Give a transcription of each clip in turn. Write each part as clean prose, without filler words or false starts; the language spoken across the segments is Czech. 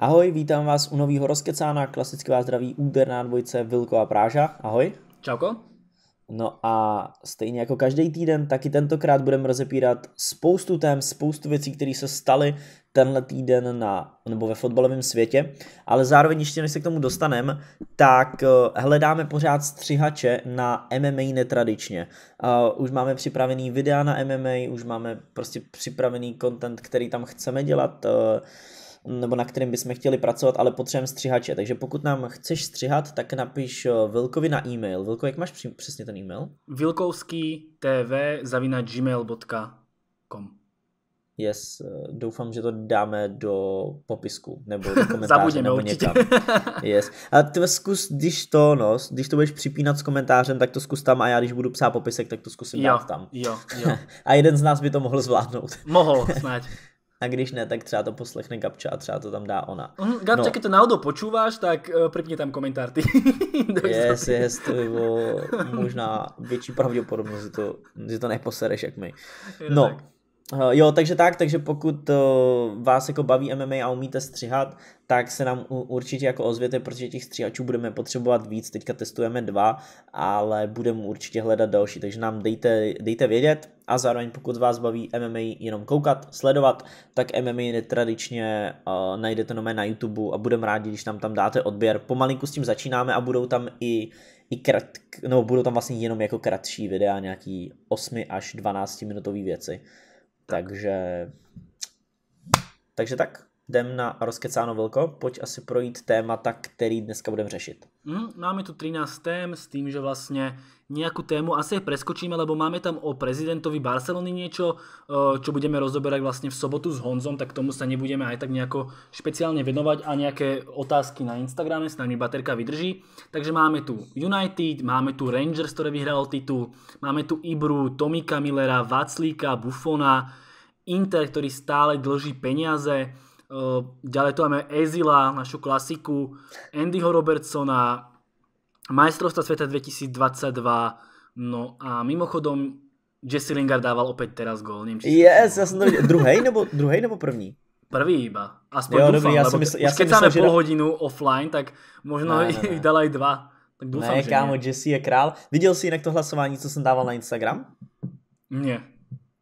Ahoj, vítám vás u novýho rozkecána, klasicky vás zdraví úder na dvojce Vilko a Práža, ahoj. Čauko. No a stejně jako každý týden, taky tentokrát budeme rozepírat spoustu tém, spoustu věcí, které se staly tenhle týden nebo ve fotbalovém světě, ale zároveň ještě než se k tomu dostaneme, tak hledáme pořád střihače na MMA netradičně. Už máme připravený videa na MMA, už máme prostě připravený content, který tam chceme dělat, nebo na kterým bychom chtěli pracovat, ale potřebujeme střihače. Takže pokud nám chceš střihat, tak napiš Vilkovi na e-mail. Vilko, jak máš přesně ten e-mail? vilkovskitv@gmail.com. Yes, doufám, že to dáme do popisku, nebo do komentáře, zabudeme, nebo někam. Yes. A ty zkus, když to budeš připínat s komentářem, tak to zkus tam, a já když budu psát popisek, tak to zkusím dát tam. Jo. A jeden z nás by to mohl zvládnout. Mohl, snad. A když ne, tak třeba to poslechne Gabča a třeba to tam dá ona. Gabča, keď to náhodou počúvaš, tak pripni tam komentár ty. Yes, to by bylo možná větší pravděpodobnost, že to neposereš jak my. Takže pokud vás jako baví MMA a umíte střihat, tak se nám určitě jako ozvěte, protože těch střihačů budeme potřebovat víc, teďka testujeme 2, ale budeme určitě hledat další, takže nám dejte vědět, a zároveň pokud vás baví MMA jenom koukat, sledovat, tak MMA netradičně najdete nové na YouTube a budeme rádi, když nám tam dáte odběr. Pomalinku s tím začínáme a budou tam budou tam vlastně jenom jako kratší videa, nějaký 8 až 12 minutový věci. Takže tak, jdem na rozkecáno, Vilko, pojď asi projít témata, který dneska budeme řešit. Máme tu 13 tém s tým, že vlastne nejakú tému asi preskočíme, lebo máme tam o prezidentovi Barcelony niečo, čo budeme rozoberať vlastne v sobotu s Honzom, tak tomu sa nebudeme aj tak nejako špeciálne venovať, a nejaké otázky na Instagrame, s nami baterka vydrží. Takže máme tu United, máme tu Rangers, ktoré vyhral titul, máme tu Ibru, Tomika Millera, Václíka, Buffona, Inter, ktorý stále dlží peniaze. Ďalej tu máme Ezila, našu klasiku, Andyho Robertsona, majstrovstva sveta 2022, no a mimochodom Jesse Lingard dával opäť teraz gól. Yes, ja som to videl. Druhej nebo první? Prvý iba, aspoň dúfam, lebo keď máme pol hodinu offline, tak možno ich dal aj 2. Ne, kámo, Jesse je král. Viděl jsi jinak to hlasování, co jsem dával na Instagram? Ne.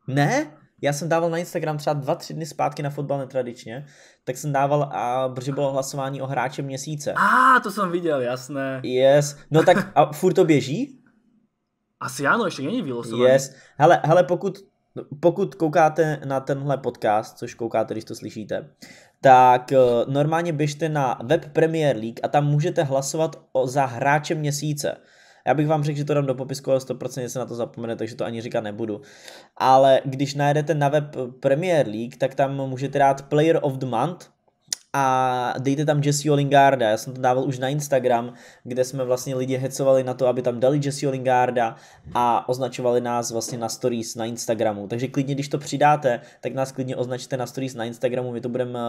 Ne? Já jsem dával na Instagram třeba 2-3 dny zpátky na fotbal netradičně, tak jsem dával, a protože bylo hlasování o hráče měsíce. To jsem viděl, jasné. Yes, no tak a furt to běží? Asi ano, ještě není vylosované. Yes, hele, pokud koukáte na tenhle podcast, což koukáte, když to slyšíte, tak normálně běžte na web Premier League a tam můžete hlasovat za hráče měsíce. Já bych vám řekl, že to dám do popisku, ale 100% se na to zapomene, takže to ani říkat nebudu. Ale když najdete na web Premier League, tak tam můžete dát Player of the Month a dejte tam Jesseho Lingarda. Já jsem to dával už na Instagram, kde jsme vlastně lidi hecovali na to, aby tam dali Jesseho Lingarda, a označovali nás vlastně na stories na Instagramu. Takže klidně, když to přidáte, tak nás klidně označte na stories na Instagramu, my to budeme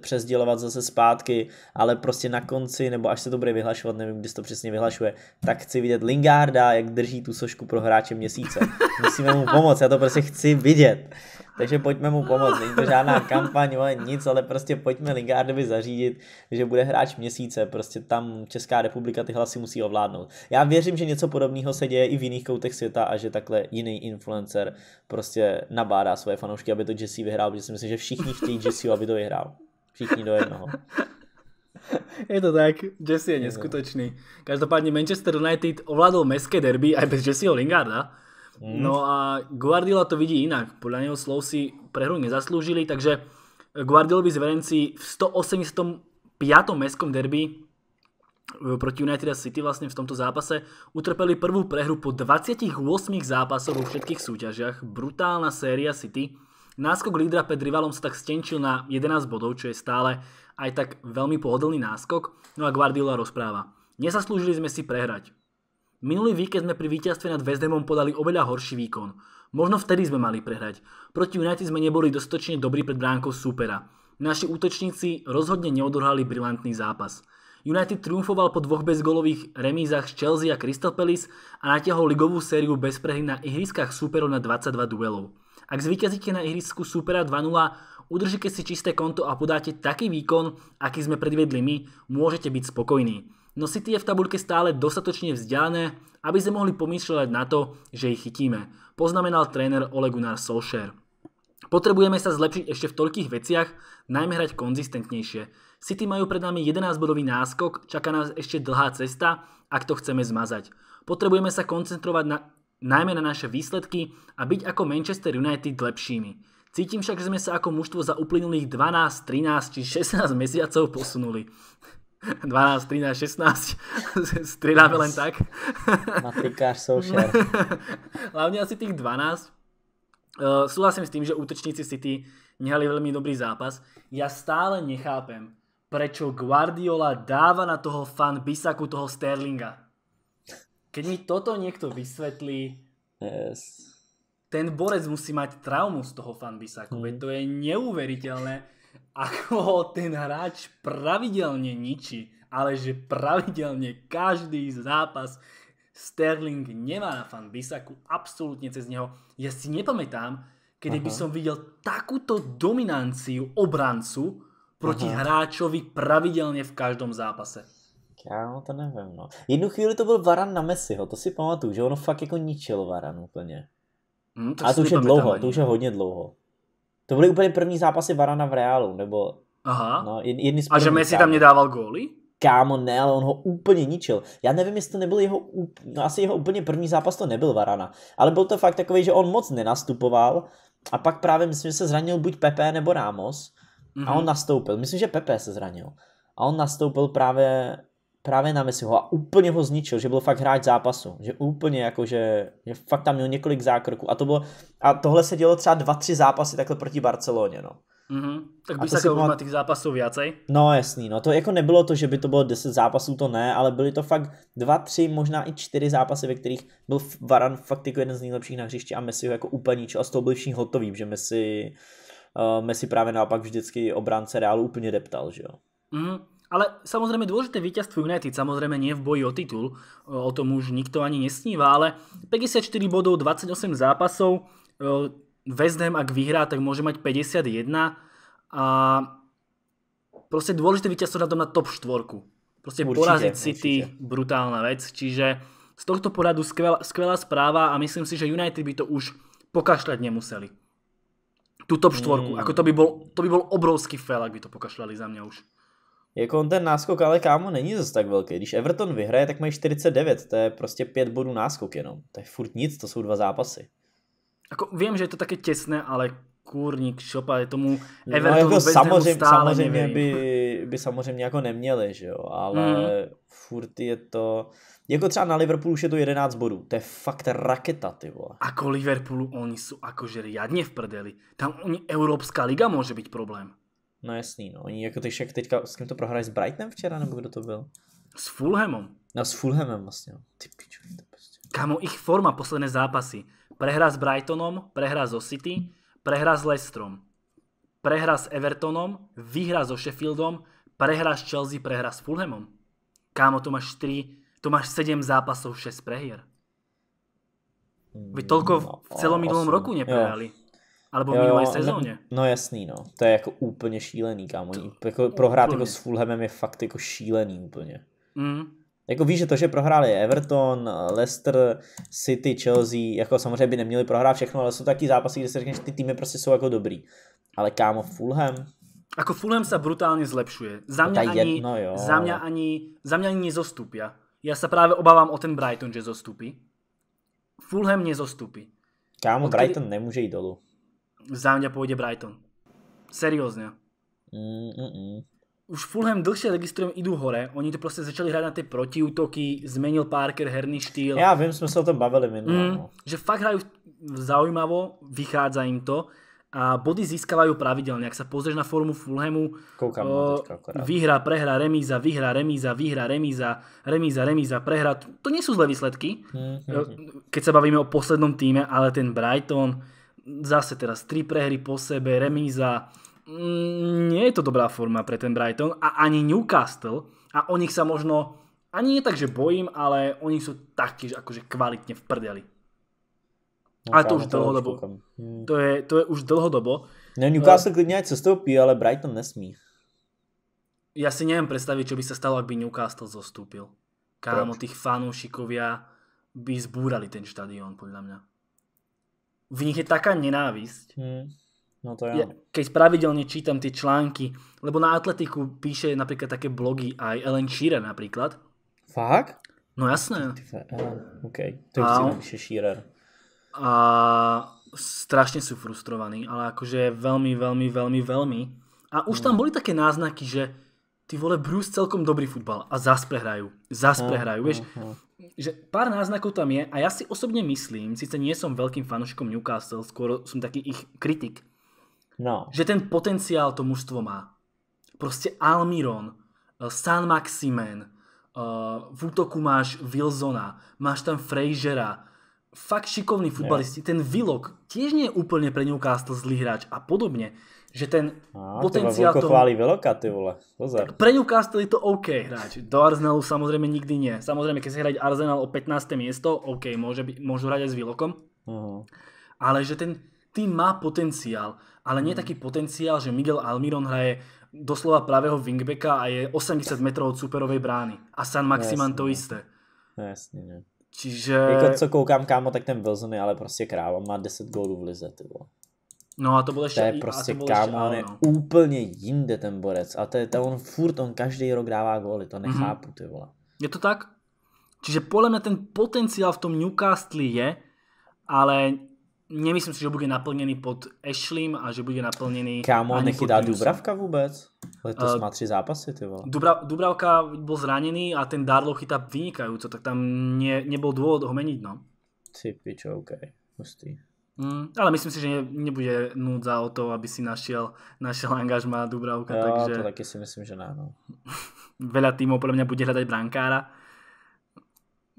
přesdělovat zase zpátky, ale prostě na konci, nebo až se to bude vyhlašovat, nevím, kdy se to přesně vyhlašuje, tak chci vidět Lingarda, jak drží tu sošku pro hráče měsíce. Musíme mu pomoct, já to prostě chci vidět. Takže pojďme mu pomoct, není to žádná kampaň, nic, ale prostě pojďme Lingardovi zařídit, že bude hráč měsíce, prostě tam Česká republika ty hlasy musí ovládnout. Já věřím, že něco podobného se děje i v jiných koutech světa a že takhle jiný influencer prostě nabádá svoje fanoušky, aby to Jesse vyhrál, protože si myslím, že všichni chtějí Jesseho, aby to vyhrál. Všichni do jednoho. Je to tak, Jesse je neskutočný. Každopádně Manchester United ovládol mestské derby aj bez Jesseho Lingarda. No a Guardiola to vidí inak, podľa neho slov si prehru nezaslúžili, takže Guardiolovi zverenci v 185. mestskom derby proti United a City vlastne v tomto zápase utrpeli prvú prehru po 28 zápasoch vo všetkých súťažiach, brutálna séria City. Náskok lídra pred rivalom sa tak stenčil na 11 bodov, čo je stále aj tak veľmi pohodlný náskok, no a Guardiola rozpráva. Nezaslúžili sme si prehrať. Minulý víkend sme pri víťazstve nad West Hamom podali oveľa horší výkon. Možno vtedy sme mali prehrať. Proti United sme neboli dostatočne dobrí pred bránkou súpera. Naši útočníci rozhodne neodhrali brilantný zápas. United triumfoval po 2 bezgólových remízach z Chelsea a Crystal Palace a natiahol ligovú sériu bez prehry na ihriskách súperov na 22 duelov. Ak zvíťazíte na ihrisku súpera 2-0, udržíte si čisté konto a podáte taký výkon, aký sme predvedli my, môžete byť spokojní. No City je v tabuľke stále dostatočne vzdialené, aby sme mohli pomýšľať na to, že ich chytíme, poznamenal tréner Ole Gunnar Solskjaer. Potrebujeme sa zlepšiť ešte v toľkých veciach, najmä hrať konzistentnejšie. City majú pred nami 11-bodový náskok, čaká nás ešte dlhá cesta, ak to chceme zmazať. Potrebujeme sa koncentrovať najmä na naše výsledky a byť ako Manchester United lepšími. Cítim však, že sme sa ako mužstvo za uplynulých 12, 13 či 16 mesiacov posunuli. 12, 13, 16 strieľame len tak. Matrikáš Solskjaer. Hlavne asi tých 12. Súhlasím s tým, že útočníci City nehali veľmi dobrý zápas. Ja stále nechápem, prečo Guardiola dáva na toho Wan-Bissaku, toho Sterlinga. Keď mi toto niekto vysvetlí, yes. Ten borec musí mať traumu z toho Wan-Bissaku. Veď to je neuveriteľné, ako ho ten hráč pravidelne ničí, ale že pravidelne každý zápas Sterling nemá na Wan-Bissaku, absolútne cez neho. Ja si nepamätám, kedy by som videl takúto dominanciu obrancu proti hráčovi pravidelne v každom zápase. Kámo, to nevím, no. Jednu chvíli to byl Varane na Messiho, to si pamatuju, že ono fakt jako ničil Varane úplně. Ale to už je dlouho, to už je hodně dlouho. To byly úplně první zápasy Varana v Realu, nebo... Aha, no, jedny z prvních, a že Messi tam nedával góly? Kámo, ne, ale on ho úplně ničil. Já nevím, jestli to nebyl jeho, no asi jeho úplně první zápas to nebyl Varana, ale byl to fakt takový, že on moc nenastupoval a pak právě myslím, že se zranil buď Pepe nebo Ramos a on nastoupil. Myslím, že Pepe se zranil a on nastoupil právě na Messiho a úplně ho zničil, že byl fakt hráč zápasu, že úplně jako, že fakt tam měl několik zákroků a to bylo, a tohle se dělo třeba 2-3 zápasy takhle proti Barceloně, no. Tak by se má těch zápasů viacej? No jasný, no to jako nebylo to, že by to bylo 10 zápasů, to ne, ale byly to fakt 2-3, možná i 4 zápasy, ve kterých byl Varane fakt jako jeden z nejlepších na hřišti a Messiho jako úplně ničil a z toho byl všichni hotový, že Messi právě naopak vždycky obránce Realu úplně deptal, že jo. Ale samozrejme dôležité víťazstvo United, samozrejme nie v boji o titul, o tom už nikto ani nesníva, ale 54 bodov, 28 zápasov, West Ham ak vyhrá, tak môže mať 51 a proste dôležité víťazstvo na tom na top 4. Proste určite, poraziť City, určite. Brutálna vec, čiže z tohto pohľadu skvelá správa a myslím si, že United by to už pokašľať nemuseli. Tú top 4, ako to by bol obrovský fail, ak by to pokašľali za mňa už. Jako on ten náskok, ale kámo, není zase tak velký. Když Everton vyhraje, tak mají 49, to je prostě 5 bodů náskok jenom. To je furt nic, to jsou 2 zápasy. Jako vím, že je to také těsné, ale kůrník šopa, tomu Evertonu no, jako samozřejmě by samozřejmě jako neměli, že jo, ale furt je to... Jako třeba na Liverpoolu už je to 11 bodů, to je fakt raketa, ty vole. Ako Liverpoolu, oni jsou akože riadně v prdeli. Tam oni, Evropská liga může být problém. No jasný, no. Oni jako teďka s kým to prohrají s Brightonem včera, nebo kdo to byl? S Fulhamom. No s Fulhamem vlastně. Ty piču, to prostě. Kámo, ich forma posledné zápasy. Prehra s Brightonom, prehra so City, prehra s Leicesterom, prehra s Evertonom, výhra so Sheffieldom, prehra s Chelsea, prehra s Fulhamom. Kámo, to máš 7 zápasov, 6 prehier. Vy toľko v celom minulom roku neprehrali. Alebo v minulé sezóně. No jasný, no. To je jako úplně šílený, kámo. Jako prohrát jako s Fulhamem je fakt jako šílený úplně. Jako víš, že to, že prohráli Everton, Leicester, City, Chelsea, jako samozřejmě by neměli prohrát všechno, ale jsou taky zápasy, kde si řekneš, ty týmy prostě jsou jako dobrý. Ale kámo, Fulham... Ako Fulham sa brutálně zlepšuje. Za mě ani nezostupia. Já se právě obávám o ten Brighton, že zostupí. Fulham nezostupí. Kámo, Brighton nemůže jít dolů. Za mňa pôjde Brighton. Seriózne. Už Fulham dlhšie registrujem idú hore. Oni to proste začali hrať na tie protiútoky, zmenil Parker herný štýl. Ja viem, sme sa o tom bavili minulé. Že fakt hrajú zaujímavo, vychádza im to a body získavajú pravidelne. Ak sa pozrieš na formu Fulhamu, výhra, prehra, remíza, výhra, remíza, výhra, remíza, prehra. To nie sú zlé výsledky, keď sa bavíme o poslednom týme, ale ten Brighton... Zase teraz 3 prehry po sebe, remíza. Nie je to dobrá forma pre ten Brighton a ani Newcastle. A o nich sa možno, ani nie tak, že bojím, ale oni sú taktiež akože kvalitne v prdeli. No, ale to už dlhodobo. To je už dlhodobo. No, Newcastle klidně ať sestoupí, ale Brighton nesmí. Ja si neviem predstaviť, čo by sa stalo, ak by Newcastle zostúpil. Kámo, tých fanúšikovia by zbúrali ten štadión, podľa mňa. V nich je taká nenávisť. No to ja. Keď pravidelne čítam tie články, lebo na Atletiku píše napríklad také blogy aj Alan Shearer napríklad. Fakt? No jasné. Okej, to je Shearer. A strašne sú frustrovaní, ale akože veľmi. A už tam boli také náznaky, že ty vole, Bruce celkom dobrý futbal a zás prehrajú, vieš. Že pár náznakov tam je a ja si osobne myslím, síce nie som veľkým fanúšikom Newcastle, skôr som taký ich kritik, že ten potenciál to mužstvo má. Proste Almiron, Saint-Maximin, v útoku máš Wilsona, máš tam Frasera, fakt šikovní futbalisti. Ten Vilok tiež nie je úplne pre Newcastle zlý hráč a podobne. Že ten potenciál... Vilko chválí Viloka, ty vole. Pozor. Pre Newcastle je to OK hráč. Do Arsenalu samozrejme nikdy nie. Samozrejme, keď si hrať Arsenal o 15. miesto, OK, môžu hrať aj s Vilokom. Ale že ten tým má potenciál, ale nie taký potenciál, že Miguel Almiron hraje doslova pravého wingbacka a je 80 metrov od superovej brány. A Saint-Maximin to isté. Jasne, ne. Čiže... Jako co koukám, kámo, tak ten Wilson je ale prostě kráva. Má 10 gólů v lize, ty vole. No a to bolo ešte... To je proste, kámo, on je úplne jinde ten borec. A on každý rok dává góly, to nechápu, ty vole. Je to tak? Čiže podľa mňa ten potenciál v tom Newcastle je, ale... Nemyslím si, že bude naplnený pod Ashlem a že bude naplnený... Kámo, nechytá Dubravka vôbec? Letos má 3 zápasy, ty vole. Dubravka bol zranený a ten Darlow chytá vynikajúco, tak tam nebol dôvod ho meniť, no. Ty pičo, okej, hustý. Ale myslím si, že nebude núdza o to, aby si našiel angažma Dubravka, takže... To taky si myslím, že náno. Veľa tímov podľa mňa bude hľadať brankára.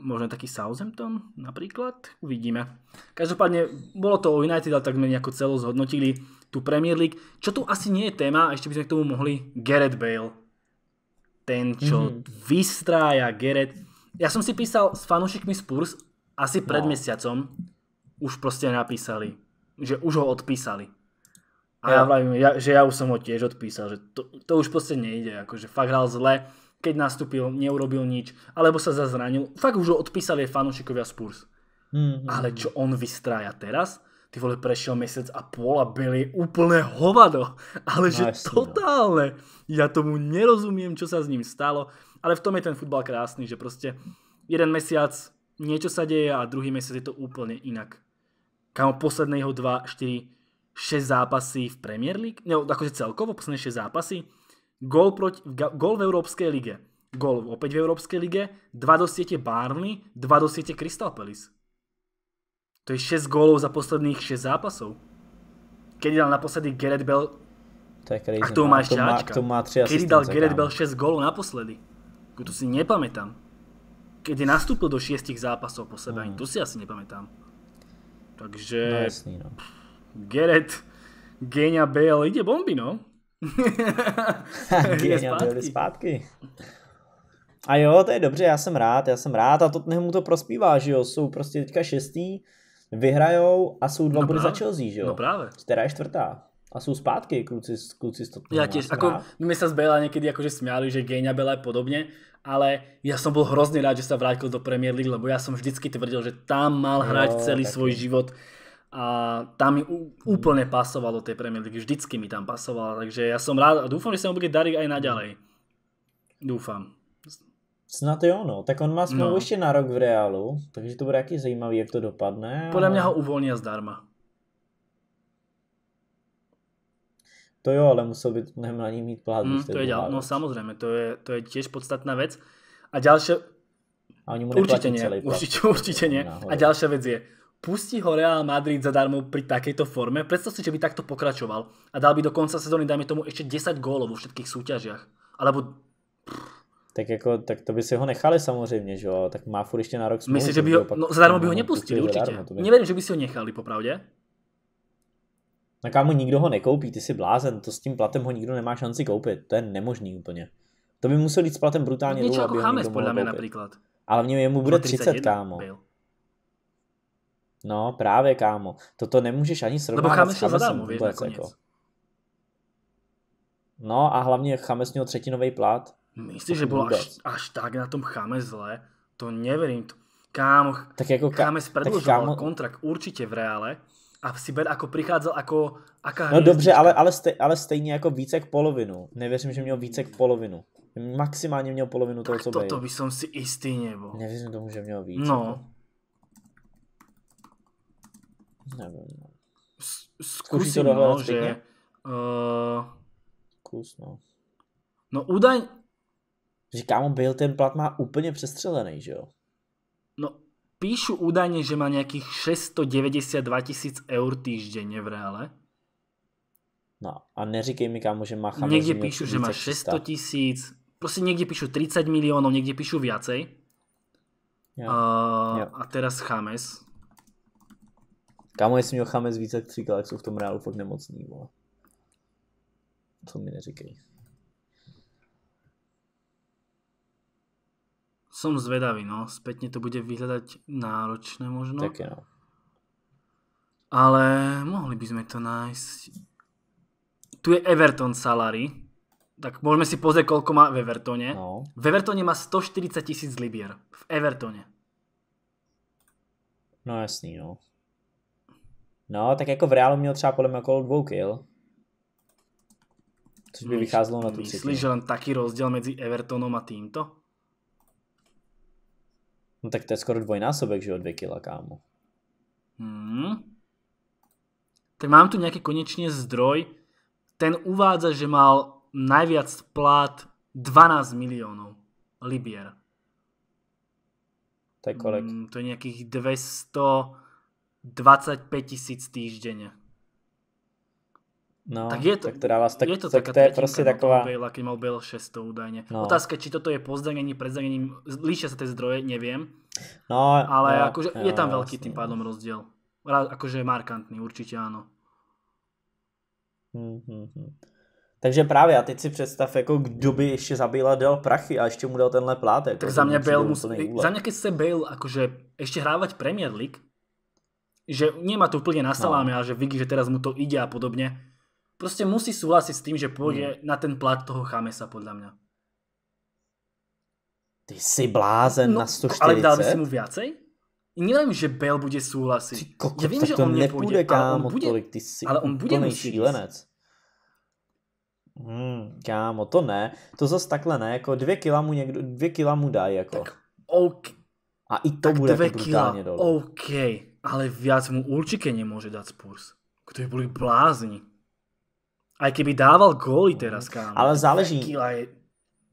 Možno taký Southampton napríklad, uvidíme. Každopádne bolo to o United, ale tak sme nejako celo zhodnotili tú Premier League. Čo tu asi nie je téma, ešte by sme k tomu mohli, Gareth Bale. Ten, čo vystrája Gareth. Ja som si písal s fanúšikmi Spurs asi pred mesiacom, už proste napísali, že už ho odpísali. A ja vravím, že ja už som ho tiež odpísal, že to už proste nejde, akože fakt hral zle. Keď nastúpil, neurobil nič, alebo sa zranil. Fakt už ho odpísali aj fanúšikovia Spurs. Ale čo on vystrája teraz? Ty vole, prešiel mesiac a pôl a Bale úplne hovado. Ale že totálne. Ja tomu nerozumiem, čo sa s ním stalo. Ale v tom je ten futbal krásny, že proste jeden mesiac niečo sa deje a druhý mesiac je to úplne inak. Kámo, posledné jeho 2, 4, 6 zápasy v Premier League. No, akože celkovo, posledné 6 zápasy. Gól v Európskej lige. Gól opäť v Európskej lige. 2 do siete Burnley, 2 do siete Crystal Palace. To je 6 gólov za posledných 6 zápasov. Kedy dal naposledy Gareth Bale... A k tomu má ešte háčka. Kedy dal Gareth Bale 6 gólov naposledy? To si nepamätám. Kedy nastúpil do 6 zápasov po sebe, ani to si asi nepamätám. Takže... Gareth... Génia Bale ide bomby, no. Byli zpátky. A jo, to je dobře, já jsem rád a Tottenhamu to prospívá, že jo, jsou prostě teďka 6. vyhrajou a jsou 2 body za Chelsea, že jo. No právě. Která je 4. A sú zpátky kluci z Tottenhamu. Ja tiež, ako my sa z Bela niekedy akože smiali, že Géňa Bela je podobne, ale ja som bol hrozne rád, že sa vrátil do Premier League, lebo ja som vždycky tvrdil, že tam mal hrať celý svoj život. A tam mi úplne pasovalo tej Premier League, vždycky mi tam pasovalo, takže ja som rád a dúfam, že sa mu bude dariť aj naďalej. Dúfam. Snad jo, no, tak on má smlouvu ešte na rok v Reálu, takže to bude aký zajímavý, jak to dopadne. Podľa mňa ho uvoľnia zdarma. To jo, ale musel by na ním mít plát. No samozrejme, to je tiež podstatná vec. A ďalšia... A oni mu neplatí celý plát. Určite nie. A ďalšia vec je, pustí ho Real Madrid zadarmo pri takejto forme. Predstav si, že by takto pokračoval a dal by do konca sezóny, dajme tomu, ešte 10 gólov vo všetkých súťažiach. Alebo... Tak to by si ho nechali samozrejme, že jo? Tak má furt ešte na rok smlouvu. Myslíš, že by ho... No zadarmo by ho nepustili, určite. Neverím, že by si ho nechali, popravde. No kámo, nikdo ho nekoupí, ty si blázen. To s tím platem ho nikdo nemá šanci koupit. To je nemožný úplně. To by musel ísť s platem brutálne dlho, aby ho nikdo mohol koupit. Ale v něm mu bude 30, kámo. No, právě, kámo. Toto nemůžeš ani srovnávat s Chamesem vůbec. No a hlavně Chames měl třetinový plat. Myslíš, že bylo až tak na tom Chame zle? To neverím. Kámo, Chames predlžoval kontrakt určite v Reále a v Siber ako prichádzal ako aká hviezdička. No dobře, ale stejně jako více k polovinu. Nevěřím, že měl více k polovinu. Maximálně měl polovinu toho, co byl. Tak toto by som si istý nebol. Nevěřím tomu, že měl více. No. Nevím. Skúsim to, že... Kus, no. No údaj... Že kámo, byl ten plat má úplně přestřelený, že jo? No, píšu údajne, že má nejakých 692 000 € týždenne v Reále. No a neříkej mi, kámo, že má Chames. Niekde píšu, že má 600 000, proste niekde píšu 30 miliónov, niekde píšu viacej. Ja. Ja. A teraz Chames. Kámo, jestli měl Chames víc jak 3, ale jsou v tom Reálu fakt nemocný, vole. To mi neříkej. Som zvedavý, no. Spätne to bude vyhľadať náročné možno. Také, no. Ale mohli by sme to nájsť. Tu je Everton salary. Tak môžeme si pozrieť, koľko má v Evertone. No. V Evertone má 140 000 libier. V Evertone. No jasný, no. No, tak jako v Reálu měl třeba podle mě okolo 2 kil. Což by vycházelo na tu třetí. Myslíš, že len taký rozdiel medzi Evertonom a týmto? No tak to je skoro dvojnásobek, že jo, 2 kila, kámo. Tak mám tu nejaký konečne zdroj. Ten uvádza, že mal najviac plat 12 miliónov libier. To je kolik? To je nejakých 225 000 týždenne. No, tak je to, tak to je proste taková... Bale, keď mal Bale 600 údajne. No. Otázka, či toto je po zranení, pred zranením, líšia sa tie zdroje, neviem. No, ale no, akože no, je tam veľký tým pádom rozdiel. Akože markantný, určite áno. Takže právě, a teď si představ, jako kdo by ještě za Bale dal prachy a ještě mu dal tenhle plátek. Tak za mňa Bale za mňa keď chce Bale akože ešte hrávať Premier League, že nemá to úplne na saláme, ale že vidí, že teraz mu to ide a podobne. Proste musí súhlasiť s tým, že pôjde na ten plat toho Chamesa, podľa mňa. Ty si blázen, no, na 140? Ale dal by si mu viacej? Neviem, že Bale bude súhlasiť. Ty kokos, ja viem, že on nepôjde, kámo, tolik, ty si úplný šílenec. Kámo, to ne. To zase takhle ne, jako 2 kila mu někdo, 2 kila mu dá, jako. Tak OK. A i to tak bude brutálne dole. OK, ale viac mu určite nemôže dať Spurs. Kto by boli blázni. Aj keby dával góly teraz, kámo. Ale záleží. Je...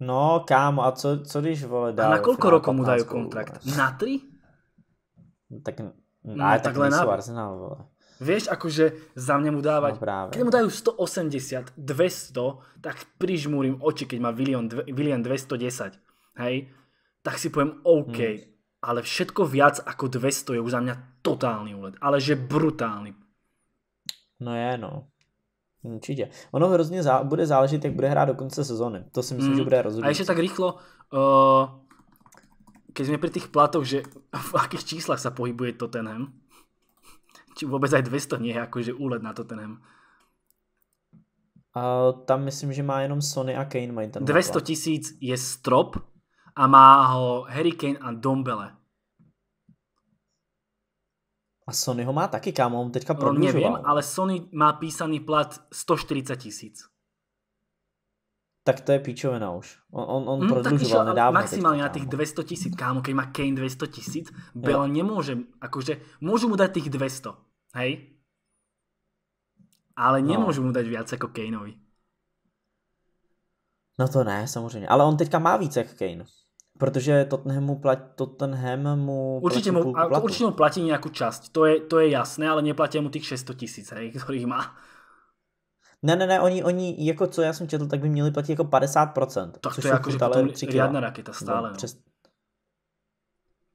No, kámo, a co když, vole, dá? A na koľko rokov mu dajú kontrakt? Na 3? Tak nejsú Arsenal, vole. Vieš, akože za mňa mu dávať... No, keď mu dajú 180, 200, tak prižmúrim oči, keď má Willian 210. Hej? Tak si poviem OK. Ale všetko viac ako 200 je už za mňa totálny úlet. Ale že brutálny. No je, no. Určite. Ono hrozne bude záležiť, jak bude hrať do konca sezóny. To si myslím, že bude rozhodnúť. A ešte tak rýchlo, keď sme pri tých platoch, že v akých číslach sa pohybuje Tottenham? Či vôbec aj 200 nie je akože úlet na Tottenham? A tam myslím, že má jenom Sony a Kane. 200 000 je strop a má ho Harry Kane a Dombele. A Sony ho má taky, kámo, on teďka prodlužoval. Neviem, ale Sony má písaný plat 140 000. Tak to je píčovina už. On prodlužoval nedávno. Maximálne teďka, na tých 200 000, kámo, keď má Kane 200 000, Bale nemôže, akože, môžu mu dať tých 200, hej? Ale nemôžu mu dať viac ako Kaneovi. No to ne, samozřejmě. Ale on teďka má víc jak Kane. Protože Tottenham mu určite mu platí nejakú časť, to je jasné, ale neplatia mu tých 600 000, hej, ktorých má. Ne, oni jako co ja som četl, tak by měli platit jako 50%. Tak to je akože potom riadna raketa stále.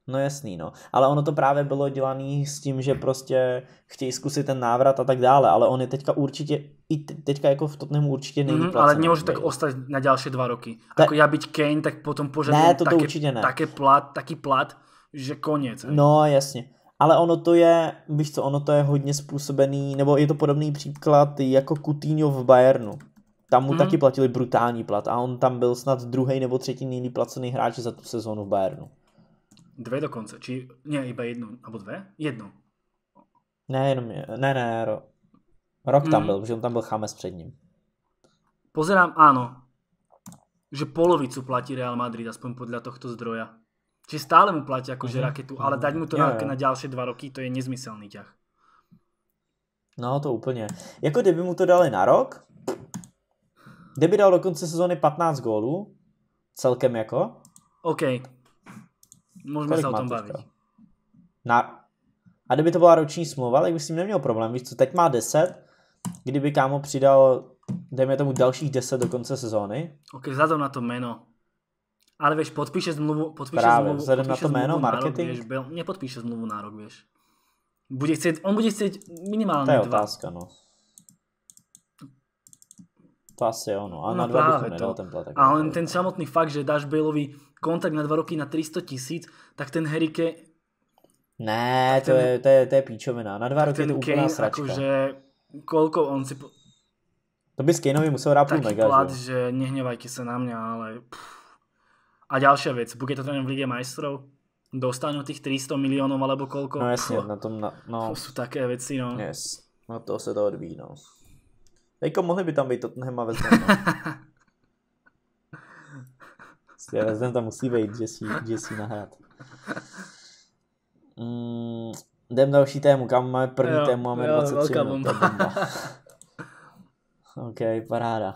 No jasný, no. Ale ono to právě bylo dělané s tím, že prostě chtějí zkusit ten návrat a tak dále, ale on je teďka určitě, i teďka jako v Tottenhamu určitě není placený. Ale nemůže tak ostať na ďalšie 2 roky. Ako ja byť Kane, tak potom požadujem taký plat, že konec. No jasně. Ale ono to je, víš co, ono to je hodně způsobený, nebo je to podobný příklad jako Coutinho v Bayernu. tam mu taky platili brutální plat a on tam byl snad druhý nebo třetí nejlíp placený hráč za tu sezónu v Bayernu. Dve dokonce, či nie, iba jednu, alebo dve? Jednu. Ne, rok tam byl, protože on tam byl Chames před ním. Pozerám, áno, že polovicu platí Real Madrid, aspoň podľa tohto zdroja. Čiže stále mu platí akože raketu, ale dať mu to na ďalšie 2 roky, to je nezmyselný ťah. No to úplně. Jako kdyby mu to dali na rok, kdyby dal do konce sezóny 15 gólů, celkem jako. OK, můžeme se o tom bavit. A kdyby to byla roční smlouva, tak by s tím neměl problém. Víš co, teď má 10, kdyby kámo přidal, dejme tomu dalších 10 do konce sezóny. OK, vzhledem na to jméno. Ale vieš, podpíše zmluvu, vzhledem na to jméno, marketing. Rok, vieš, nepodpíše zmluvu na rok, vieš. Bude chcieť, on bude chcieť minimálne 2. To je otázka, no. To asi je ono. A na 2 bych nedal ten platek. A len ten samotný fakt, že dáš Baleovi kontrakt na 2 roky na 300 000, tak ten Herike... Ne, to je píčovina. Na 2 roky je to úplná sračka. Akože, koľko on si... To by s Kaneovi musel rápnúť mega. Taký plat, že nehnevajte sa na mňa, ale... A ďalšia vec, bude to trénem v Lige majstrov? Dostanú tých 300 miliónov alebo koľko? No jasne, na tom... No. To sú také veci, no. Yes, no to sa to odbíjí, no. Jako mohli by tam byť Tottenham a Vezden, no. Vezden tam musí bejt, Jesse nahrát. Jdem další tému, kam máme první tému, máme 23 minut. OK, paráda.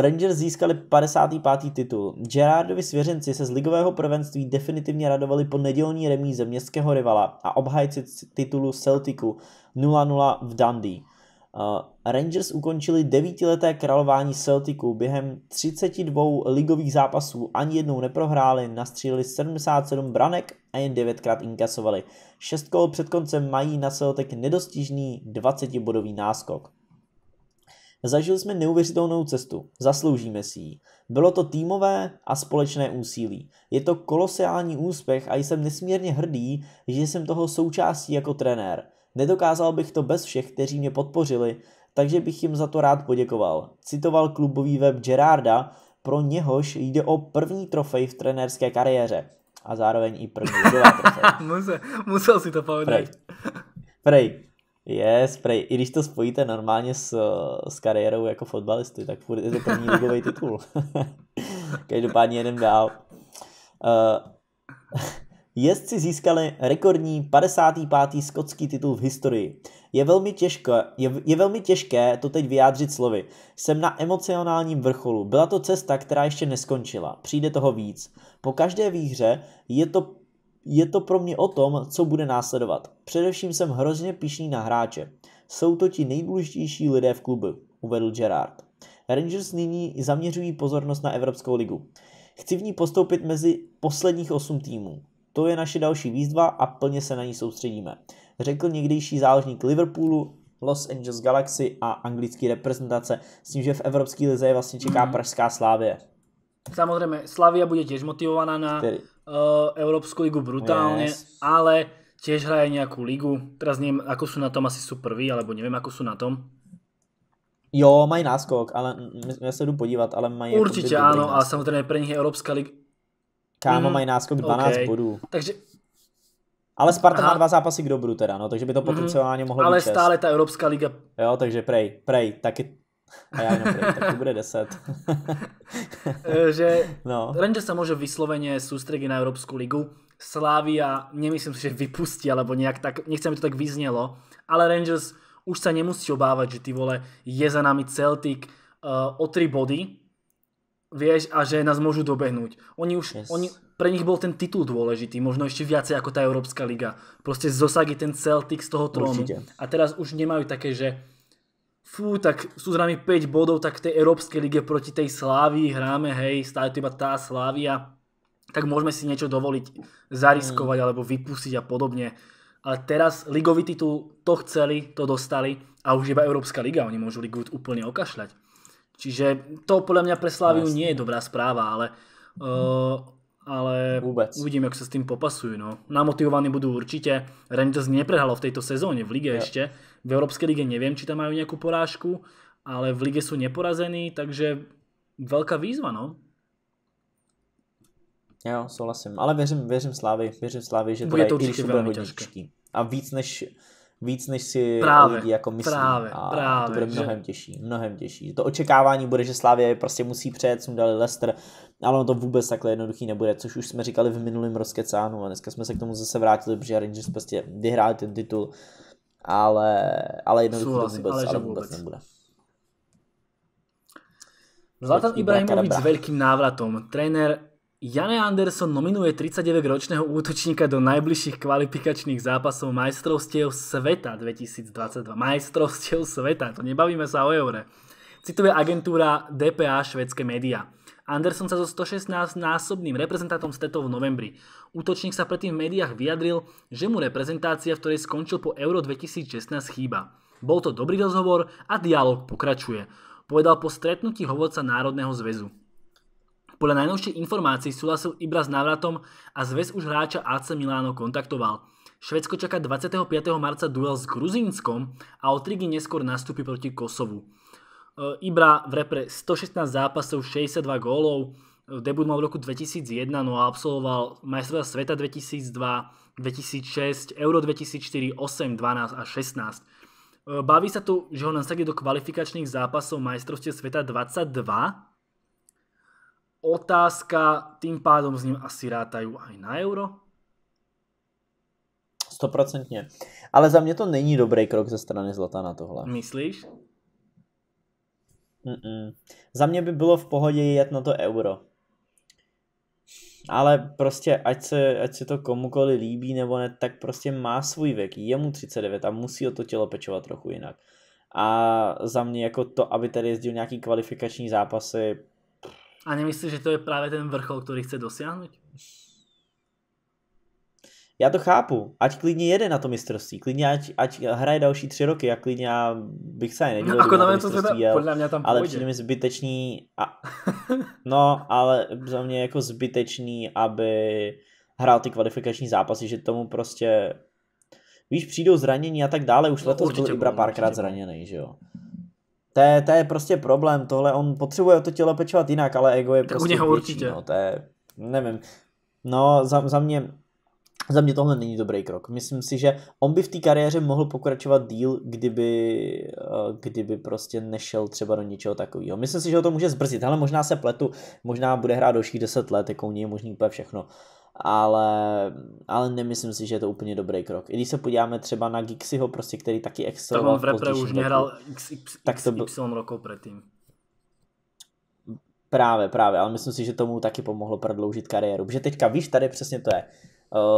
Rangers získali 55. titul. Gerardovi svěřenci se z ligového prvenství definitivně radovali po nedělní remíze městského rivala a obhájci titulu Celticu 0-0 v Dundee. Rangers ukončili 9leté králování Celticu, během 32 ligových zápasů ani jednou neprohráli, nastřílili 77 branek a jen 9krát inkasovali. 6 kol před koncem mají na Celtic nedostižný 20-bodový náskok. Zažili jsme neuvěřitelnou cestu, zasloužíme si ji. Bylo to týmové a společné úsilí. Je to kolosiální úspěch a jsem nesmírně hrdý, že jsem toho součástí jako trenér. Nedokázal bych to bez všech, kteří mě podpořili, takže bych jim za to rád poděkoval. Citoval klubový web Gerarda, pro něhož jde o první trofej v trenérské kariéře. A zároveň i první ligová trofej. Musel si to povedat. Prej. Yes, prej. I když to spojíte normálně s kariérou jako fotbalisty, tak je to první ligový titul. Každopádně jeden dál. Jezdci získali rekordní 55. skotský titul v historii. Je velmi těžké to teď vyjádřit slovy. Jsem na emocionálním vrcholu. Byla to cesta, která ještě neskončila. Přijde toho víc. Po každé výhře je to pro mě o tom, co bude následovat. Především jsem hrozně pyšný na hráče. Jsou to ti nejdůležitější lidé v klubu, uvedl Gerard. Rangers nyní zaměřují pozornost na Evropskou ligu. Chci v ní postoupit mezi posledních 8 týmů. To je naše další výzva a plně se na ní soustředíme, řekl někdejší záložník Liverpoolu, Los Angeles Galaxy a anglické reprezentace, s tím, že v Evropské lize je vlastně čeká pražská Slávie. Samozrejme, Slavia bude tiež motivovaná na Európsku ligu brutálne, ale tiež hraje nejakú ligu. Teraz neviem, ako sú na tom, asi sú prví, alebo neviem, ako sú na tom. Jo, mají náskok, ale ja sa jdu podívať, ale mají... Určite áno, náskok. Ale samozrejme pre nich je Európska liga. Kámo, mají náskok 12 bodů. Takže... Ale Sparta má 2 zápasy k dobru teda, no, takže by to potenciálne mohlo ale být 6. Ale stále tá Európska liga... Jo, takže prej, taky... A ja jenom tak to bude 10. Rangers sa môže vyslovene sústrediť na Európsku ligu. Slavia, nemyslím si, že vypustí, alebo nejak tak, nechcem, aby to tak vyznelo, ale Rangers už sa nemusí obávať, že ty vole, je za nami Celtic o 3 body, vieš, a že nás môžu dobehnúť. Pre nich bol ten titul dôležitý, možno ešte viacej ako tá Európska liga. Proste zosadí ten Celtic z toho trónu. Určite. A teraz už nemajú také, že tak sú zrejme 5 bodov, tak v tej Európskej lige proti tej Slávii hráme, hej, stále to iba tá Slávia, tak môžeme si niečo dovoliť, zariskovať alebo vypustiť a podobne. Ale teraz ligový titul, to chceli, to dostali a už iba Európska liga, oni môžu ligu úplne okašľať. Čiže to podľa mňa pre Sláviu nie je dobrá správa, ale uvidíme, ako sa s tým popasujú. No. Namotivovaní budú určite. Rangers neprehalo v tejto sezóne v lige ešte. V Európskej lige neviem, či tam majú nejakú porážku, ale v lige sú neporazení, takže veľká výzva, no. Jo, souhlasím, ale věřím Slávy, že to bude určitě velmi těžké. A víc než si právě, lidi jako myslí. Právě, to bude mnohem těžší. To očekávání bude, že Slávě prostě musí přejet, sundali Leicester, ale ono to vůbec takhle jednoduchý nebude, což už jsme říkali v minulém rozkecánu a dneska jsme se k tomu zase vrátili, protože Rangers prostě vyhráli ten titul, ale jednoduchý to vůbec nebude. Zlatan Ibrahimović s velkým návratom. Trenér Jane Anderson nominuje 39-ročného útočníka do najbližších kvalifikačných zápasov majstrovstiev sveta 2022. Majstrovstiev sveta, to nebavíme sa o eure. Cituje agentúra DPA švédske média. Anderson sa so 116-násobným reprezentantom stretol v novembri. Útočník sa predtým v médiách vyjadril, že mu reprezentácia, v ktorej skončil po Euro 2016, chýba. Bol to dobrý rozhovor a dialog pokračuje, povedal po stretnutí hovorca Národného zväzu. Podľa najnovších informácií súhlasil Ibra s návratom a zväz už hráča AC Milano kontaktoval. Švédsko čaká 25. marca duel s Gruzínskom a o 3 dní neskôr nastúpi proti Kosovu. Ibra v repre 116 zápasov, 62 gólov, debut mal v roku 2001, no a absolvoval majstrovstvá sveta 2002, 2006, Euro 2004, 8, 12 a 16. Baví sa tu, že ho nasadí do kvalifikačných zápasov majstrovstiev sveta 22. Otázka, tým pádom s ním asi rátajú aj na euro? 100%. Ale za mě to není dobrý krok ze strany Zlatana tohle. Myslíš? Za mě by bylo v pohodě jet na to euro. Ale prostě, ať se to komukoli líbí nebo ne, tak prostě má svůj věk. Je mu 39 a musí o to tělo pečovat trochu jinak. A za mě jako to, aby tady jezdil nějaký kvalifikační zápasy. A nemyslíš, že to je právě ten vrchol, který chce dosáhnout? Já to chápu. Ať klidně jede na to mistrovství. Klidně ať hraje další 3 roky a klidně já bych se nedělal. No, na to teda, podle mě tam ale přijde mi zbytečný. No, ale za mě jako zbytečný, aby hrál ty kvalifikační zápasy, že tomu prostě víš, přijdou zranění a tak dále. Už letos byl Ibra párkrát zraněný, že jo? To je prostě problém, tohle on potřebuje to tělo pečovat jinak, ale ego je tak prostě větší, no, to je, nevím, no za mě tohle není dobrý krok, myslím si, že on by v té kariéře mohl pokračovat díl, kdyby prostě nešel třeba do něčeho takového, myslím si, že ho to může zbrzdit, hele možná se pletu, možná bude hrát dalších 10 let, jako u něj je možný úplně všechno. Ale nemyslím si, že je to úplně dobrý krok. I když se podíváme třeba na Gixiho, prostě, který taky exceloval. Tak on v repre už nehral XY rokov předtím. Právě, ale myslím si, že tomu taky pomohlo prodloužit kariéru. Protože teďka, víš, tady přesně to je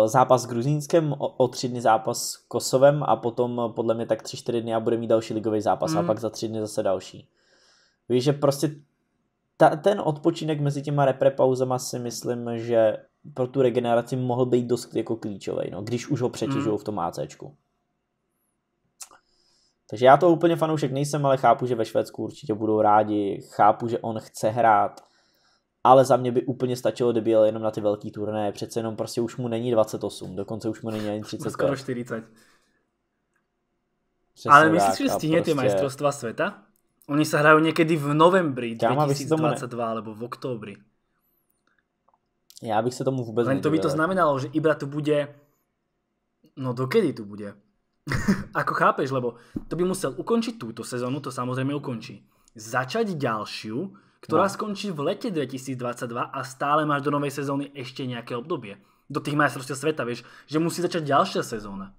zápas s Gruzínskem, o 3 dny zápas s Kosovem a potom podle mě tak 3-4 dny a bude mít další ligový zápas a pak za 3 dny zase další. Víš, že prostě ten odpočinek mezi těma repre pauzama si myslím, že pro tu regeneraci mohl být dost jako klíčový, no, když už ho přetěžují v tom ACčku. Takže já to úplně fanoušek nejsem, ale chápu, že ve Švédsku určitě budou rádi, chápu, že on chce hrát, ale za mě by úplně stačilo, kdyby jel jenom na ty velký turnaje, přece jenom prostě už mu není 28, dokonce už mu není ani 30. Skoro 40. Přesně ale myslíš, že stíhne prostě ty majstrovstvá světa? Oni se hrají někdy v novembri 2022, alebo v októbri. Já bych se tomu vůbec nedíval. To by to znamenalo, že Ibra tu bude, no dokedy tu bude? Ako chápeš, lebo to by musel ukončit túto sezónu, to samozřejmě ukončí. Začať ďalšiu, ktorá skončí v lete 2022 a stále máš do novej sezóny ešte nejaké obdobie. Do tých majstrovstiev sveta, vieš, že musí začať ďalšia sezóna.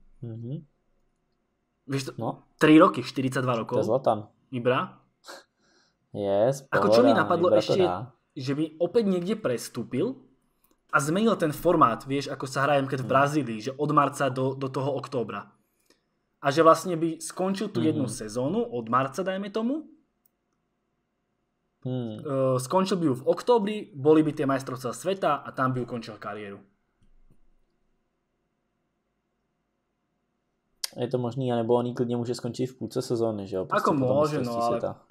Vieš to, 3 roky, 42 rokov. To je Zlatan. Ibra? Yes, pohoda. Ako čo mi napadlo Ibra ešte, že by opäť niekde prestúpil a zmenil ten formát, vieš, ako sa hrajem keď v Brazílii, že od marca do toho októbra. A že vlastne by skončil tú jednu sezónu, od marca dajme tomu, skončil by ju v októbri, boli by tie majstrovstvá sveta a tam by ukončil kariéru. Je to možný, anebo on klidně může skončit v půlce sezóny, že jo? Prostě ako môže, no ale světa.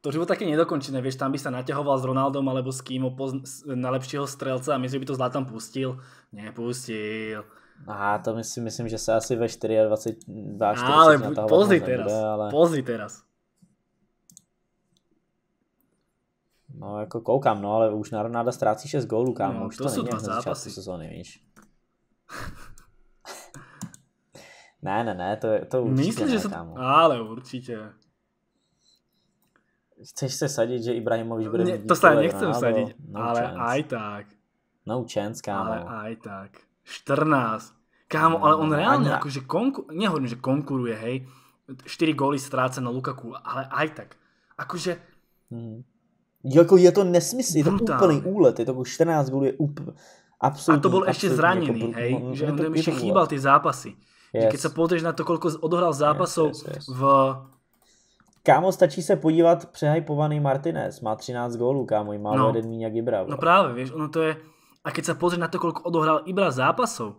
To už bylo také nedokončené, vieš, tam by sa naťahoval s Ronaldom alebo s kým na lepšího strelca a myslím, že by to Zlatan pustil. Nepustil. Aha, to myslím, že se asi ve 24 naťahoval. Ale pozri teraz. No jako koukám, no ale už na Ronalda ztrácí 6 gólů, kámo, no, už to není na začátku sezóny, víš. Ne, to určitě myslím, ne, že kámo. Ale určitě. Chceš se sadit, že Ibrahimovič bude mít? To se nechcem sadit, no ale chance. Aj tak. No chance, kámo. Ale aj tak. 14. Kámo, no, ale on reálně jakože nehodně, že konkuruje, hej. 4 góly ztráce na Lukaku, ale aj tak. Akože... Jako je to nesmysl, je to úplný úlet, je to 14 gólů, je úplně absolutní. A to byl ještě zraněný, jako, hej, že on ještě chýbal ty zápasy. Yes. Že keď se podíš na to, koľko odohral zápasov v... Kámo, stačí se podívat, přehajpovaný Martinez má 13 gólů, kámo, i má jeden míň jak Ibra. No právě, víš, ono to je... A keď se podíš na to, koľko odohral Ibra zápasov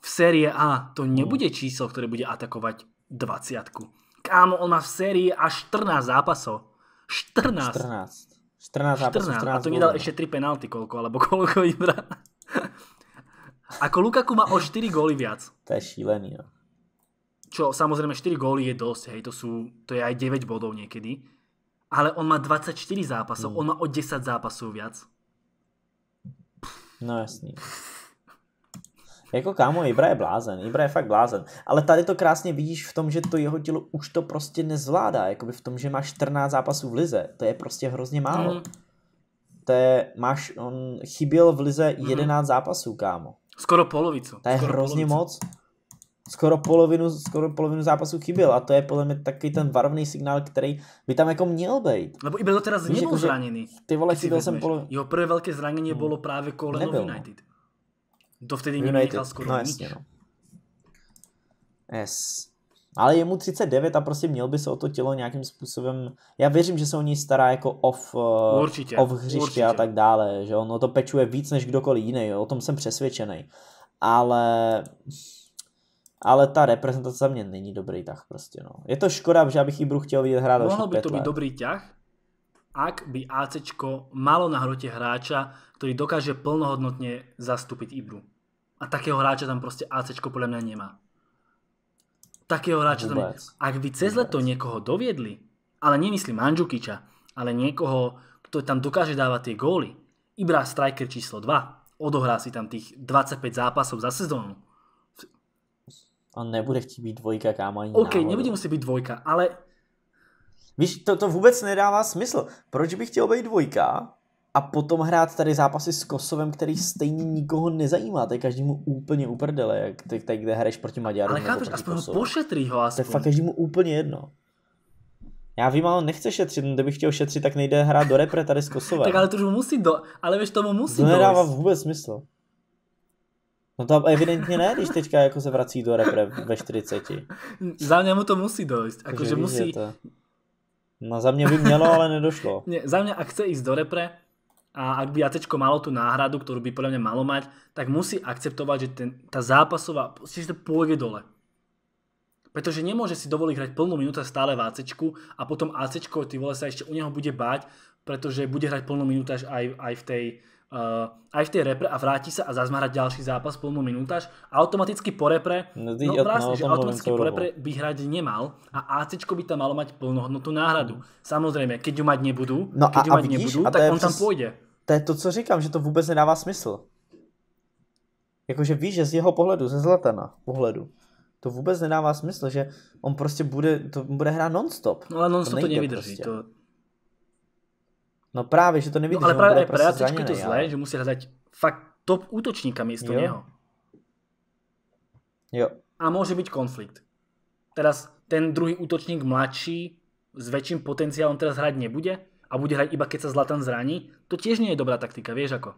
v série A, to nebude číslo, které bude atakovat 20. Kámo, on má v sérii až 14 zápasov. 14 zápasov. 14. A to nedal ještě 3 penalty koľko, alebo koľko Ibra. Ako Lukaku má o 4 góly viac. To je šílený, jo. Čo, samozrejme 4 góly je dosť, hej, to je aj 9 bodov niekedy. Ale on má 24 zápasov, on má o 10 zápasov viac. No jasný. Jako kámo, Ibra je blázen, Ale tady to krásně vidíš v tom, že to jeho tělo už to prostě nezvládá, jakoby v tom, že máš 14 zápasů v lize, to je prostě hrozně málo. To je, on chyběl v lize 11 zápasů, kámo. Skoro polovicu. To je hrozně moc. Skoro polovinu zápasů chyběl a to je podle mě takový ten varovný signál, který by tam jako měl být. Lebo Ibra teraz nebyl jako, zraněný. Ty vole, chyběl jsem polovinu. Jeho prvé velké zranění bylo právě koleno United. To vtedy nenechal skoro jasně, nič. No. Yes. Ale je mu 39 a prostě měl by se o to tělo nějakým způsobem... Já věřím, že se o něj stará jako off hřiště a tak dále. Že ono to pečuje víc než kdokoliv jiný. Jo? O tom jsem přesvědčený. Ale ta reprezentace za mě není dobrý tah prostě. No. Je to škoda, že abych Ibru chtěl vidět hrát dalších 5 let. Mohlo by to být dobrý ťah, ak by ACčko malo na hrote hráča, ktorý dokáže plnohodnotne zastúpiť Ibru. A takého hráča tam proste ACčko podľa mňa nemá. Takého hráča tam... Ak by cez leto niekoho doviedli, ale nemyslím Mandžukiča, ale niekoho, kto tam dokáže dávať tie góly, Ibra striker číslo 2, odohrá si tam tých 25 zápasov za sezónu. A nebude chtieť byť dvojka, kámo, ani náhodou. OK, nebude musieť byť dvojka, ale... Víš, to vůbec nedává smysl. Proč bych chtěl být dvojka a potom hrát tady zápasy s Kosovem, který stejně nikoho nezajímá. To je každému úplně uprdele, jak tady, kde hraješ proti Maďarům. Ale chápeš, aspoň ho pošetří ho aspoň. To je fakt každému úplně jedno. Já vím, ale on nechce šetřit. Kdybych chtěl šetřit, tak nejde hrát do repre tady s Kosovem. Tak ale to už musí ale víš, tomu musí dojít. To nedává vůbec smysl. No to evidentně ne, když teďka jako se vrací do repre ve 40. Za mě mu to musí dojít. Akože musí. No za mňa by mělo, ale nedošlo. Nie, za mňa, ak chce ísť do repre a ak by ACčko malo tú náhradu, ktorú by podľa mňa malo mať, tak musí akceptovať, že tá zápasová si to pôjde dole. Pretože nemôže si dovoliť hrať plnú minútu stále v ACčku a potom ACčko, ty vole, sa ešte u neho bude báť, pretože bude hrať plnú minútaž aj v tej repre a vráti sa a zazmá hrať ďalší zápas plnú minútaž a automaticky po repre, by hrať nemal a ACčko by tam malo mať plnohodnotnú náhradu. Samozrejme, keď ju mať nebudú, tak on tam pôjde. To je to, co říkám, že to vůbec nedává smysl. Jakože víš, že z jeho pohledu, ze Zlatana pohledu, to vůbec nedává smysl, že on prostě bude hrát non-stop. No ale non-stop to nevydrží. Prostě. No právě, že to nevidíš. No, ale právě pro ACčko je to zlé, ale... že musí hledat fakt top útočníka místo něho. Jo. A může být konflikt. Teraz ten druhý útočník mladší s väčším potenciálom teraz hrať nebude a bude hrať iba keď sa Zlatan zraní. To tiež nie je dobrá taktika, vieš ako.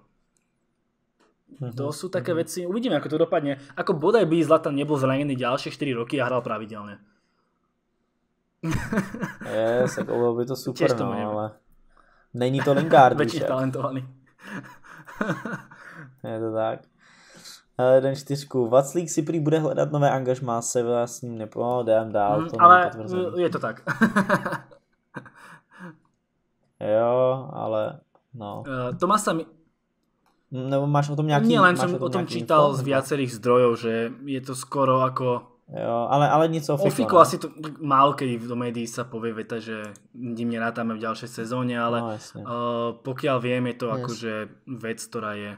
To sú také veci, uvidíme ako to dopadne. Ako bodaj by Zlatan nebol zranený ďalšie 4 roky a hral pravidelne. Tak bolo by to super, to ale... Není to Lingard. Větší talentovaný. Je to tak. Den 4. Vaclík si prý bude hledat nové angažmá, se s ním nepomodám dál. Ale je to tak. Jo, ale no. Tomasa mi... Nebo máš o tom nějaký... Nie, len som o tom čítal z viacerých zdrojov, že je to skoro ako... Jo, ale nic o Fiku asi to málo kedy do médií sa povie veta, že ním nerátame v ďalšej sezóne, ale no, pokiaľ viem, je to akože vec, ktorá je...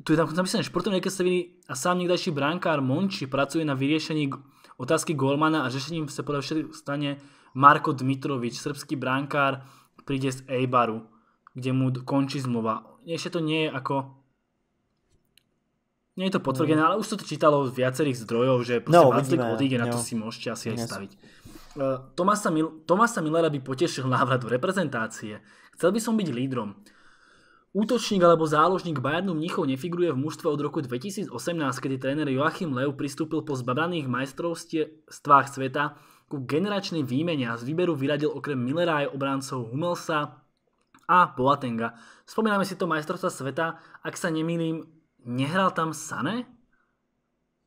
Tu je tam napísané, športovní nekresliviny a sám niekdajší brankár Monči pracuje na vyriešení otázky golmana a řešením sa podľa všetkých stane Marko Dmitrovič, srbský brankár, príde z Eibaru, kde mu končí zmluva. Ešte to nie je ako... Nie je to potvrdené, ale už to čítalo z viacerých zdrojov, že Vaclík odíde, na to si môžete asi aj staviť. Thomasa Müllera by potešil návrat do reprezentácie. Chcel by som byť lídrom. Útočník alebo záložník Bayernu Mníchov nefiguruje v mužstve od roku 2018, kedy tréner Joachim Löw pristúpil po zbabraných majstrovstvách sveta ku generačnej výmene a z výberu vyradil okrem Müllera aj obráncov Hummelsa a Boatenga. Spomíname si to majstrovstva sveta, ak sa nemýlim, nehral tam Sané?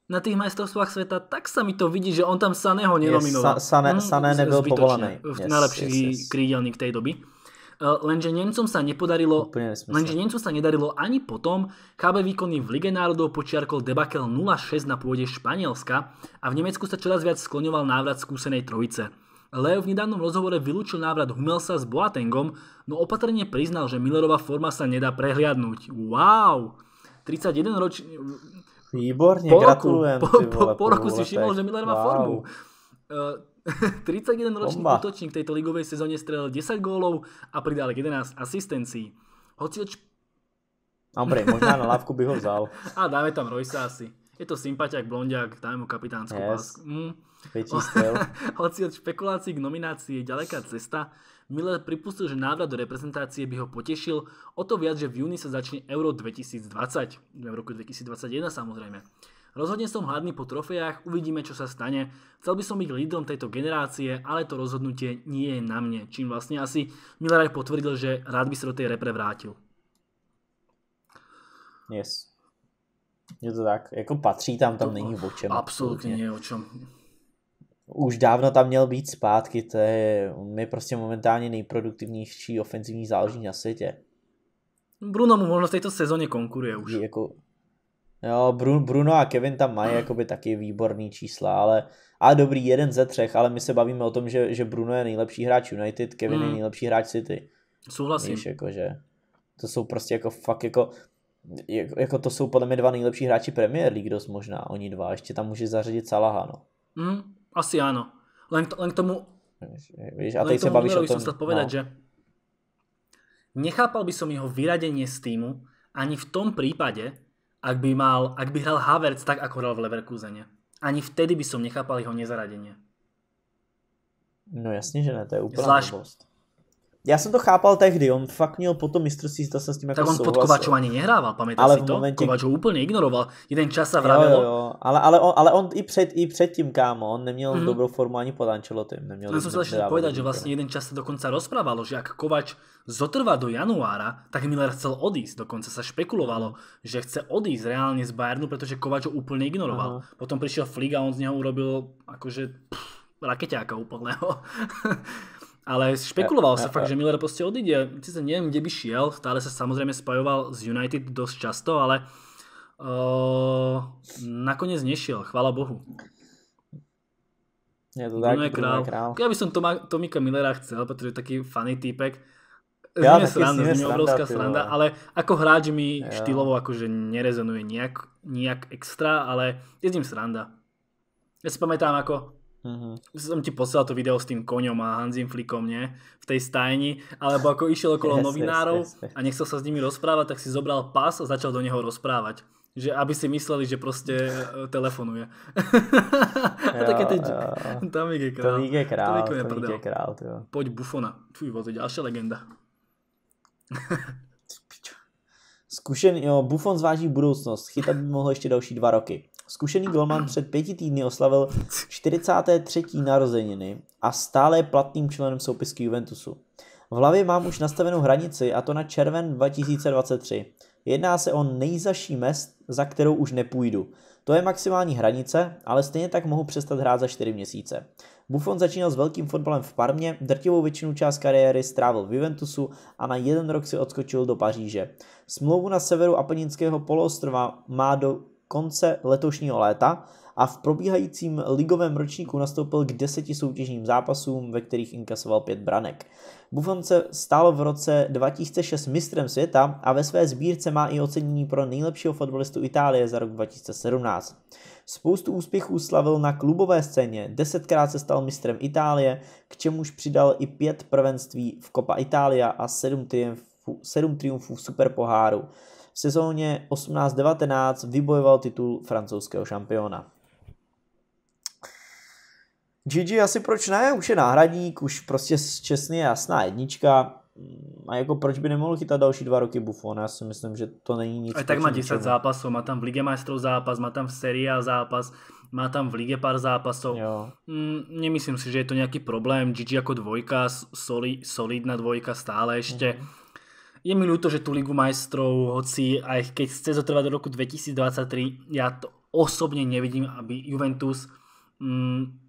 Na tých majstrovstvách sveta, tak sa mi to vidí, že on tam Saného nenominoval. Sané nebyl povolaný. Najlepší krídelník tej doby. Lenže Nemcom sa nedarilo ani potom. KB výkonný v Lige národov počiarkol debakel 0-6 na pôde Španielska a v Nemecku sa čoraz viac skloňoval návrat skúsenej trojice. Leo v nedávnom rozhovore vylúčil návrat Hummelsa s Boatengom, no opatrne priznal, že Müllerova forma sa nedá prehliadnúť. Wow! 31 ročný... Výborne, gratulujem. Po roku si všimol, že Müller má formu. 31 ročný útočník tejto ligovej sezóne strelil 10 gólov a pridal 11 asistencií. Dobre, možná na lávku by ho vzal. A dáme tam Roysa asi. Je to sympatiak, blondiak, dáme mu kapitánsku pásku. Hoci od špekulácií k nominácii je ďaleká cesta, Müller pripustil, že návrat do reprezentácie by ho potešil, o to viac, že v júni sa začne Euro 2020, v roku 2021 samozrejme. Rozhodne som hladný po trofejách, uvidíme, čo sa stane. Chcel by som byť lídrom tejto generácie, ale to rozhodnutie nie je na mne, čím vlastne asi Müller aj potvrdil, že rád by sa do tej repre vrátil. Yes. Je to tak, jako patří tam není o čem. Absolutně nie o čem. Už dávno tam měl být zpátky, on je prostě momentálně nejproduktivnější ofenzivní záložník na světě. Bruno mu možno v této sezóně konkuruje už. Bruno a Kevin tam mají taky výborný čísla, ale dobrý, 1 ze 3, ale my se bavíme o tom, že Bruno je nejlepší hráč United, Kevin je nejlepší hráč City. Souhlasím. Víš, to jsou prostě to jsou podle mě 2 nejlepší hráči Premier League dost možná, oni 2, ještě tam může zařadit Salaha, no. Asi áno. Len k tomu Müllerovi som chcel povedať, že nechápal by som jeho vyradenie z týmu ani v tom prípade, ak by hral Havertz tak, ako hral v Leverkusene. Ani vtedy by som nechápal jeho nezaradenie. No jasne, že ne, to je úplná blbost. Já jsem to chápal tehdy, on fakt měl potom mistrovství, zda jsem s tím jako souhlasil. Tak on pod Kovačem ani nehrával, pamätáš si to? Kovač ho úplně ignoroval, jeden čas sa vravilo. Jo, ale on i předtím, kámo, on neměl dobrou formu ani pod Ancelottim. Ale som sa ešte povedať, že vlastne jeden čas sa dokonca rozprávalo, že ak Kovač zotrvá do januára, tak Müller chcel odísť. Dokonca sa špekulovalo, že chce odísť reálne z Bayernu, pretože Kovač ho úplne ignoroval. Potom prišiel Flick a on z neho urobil akože rakeťáka úplného. Ale špekuloval sa fakt, že Müller proste odíde. Sice neviem, kde by šiel, stále sa samozrejme spajoval z United dosť často, ale nakoniec nešiel, chvála Bohu. Je to tak, Bruno je král. Ja by som Tomika Müllera chcel, pretože je taký funny týpek. Z ním je obrovská sranda, ale ako hráč mi štýlovo akože nerezonuje nejak extra, ale je s ním sranda. Ja si pamätám som ti poslal to video s tým koňom a Hansim Flickom, nie? V tej stajni, alebo ako išiel okolo novinárov a nechcel sa s nimi rozprávať, tak si zobral pás a začal do neho rozprávať, že aby si mysleli, že proste telefonuje. Tomík je král. Tomík je král. Poď Buffona. To je ďalšia legenda. Zkušený, Buffon zváží budúcnosť. Chytat by mohlo ešte další 2 roky. Zkušený golman před 5 týdny oslavil 43. narozeniny a stále je platným členem soupisky Juventusu. V hlavě mám už nastavenou hranici, a to na červen 2023. Jedná se o nejzaší mest, za kterou už nepůjdu. To je maximální hranice, ale stejně tak mohu přestat hrát za 4 měsíce. Buffon začínal s velkým fotbalem v Parmě, drtivou většinu část kariéry strávil v Juventusu a na 1 rok si odskočil do Paříže. Smlouvu na severu Apeninského poloostrova má do konce letošního léta a v probíhajícím ligovém ročníku nastoupil k 10 soutěžním zápasům, ve kterých inkasoval 5 branek. Buffon se stal v roce 2006 mistrem světa a ve své sbírce má i ocenění pro nejlepšího fotbalistu Itálie za rok 2017. Spoustu úspěchů slavil na klubové scéně, 10krát se stal mistrem Itálie, k čemuž přidal i 5 prvenství v Coppa Italia a 7 triumfů v Superpoháru. V sezóně 18-19 vybojoval titul francouzského šampiona. Gigi asi proč ne, už je náhradník, už prostě čestně jasná jednička a jako proč by nemohl chytat další 2 roky Buffon, já si myslím, že to není nic. A tak má 10 zápasů, má tam v Lige majstrov zápas, má tam v Serie A zápas, má tam v Lige pár zápasov. Nemyslím si, že je to nějaký problém, Gigi jako dvojka, solidná dvojka stále ještě. Je mi ľúto, že tú Ligu majstrov, hoci aj keď chce zotrvať do roku 2023, ja to osobne nevidím, aby Juventus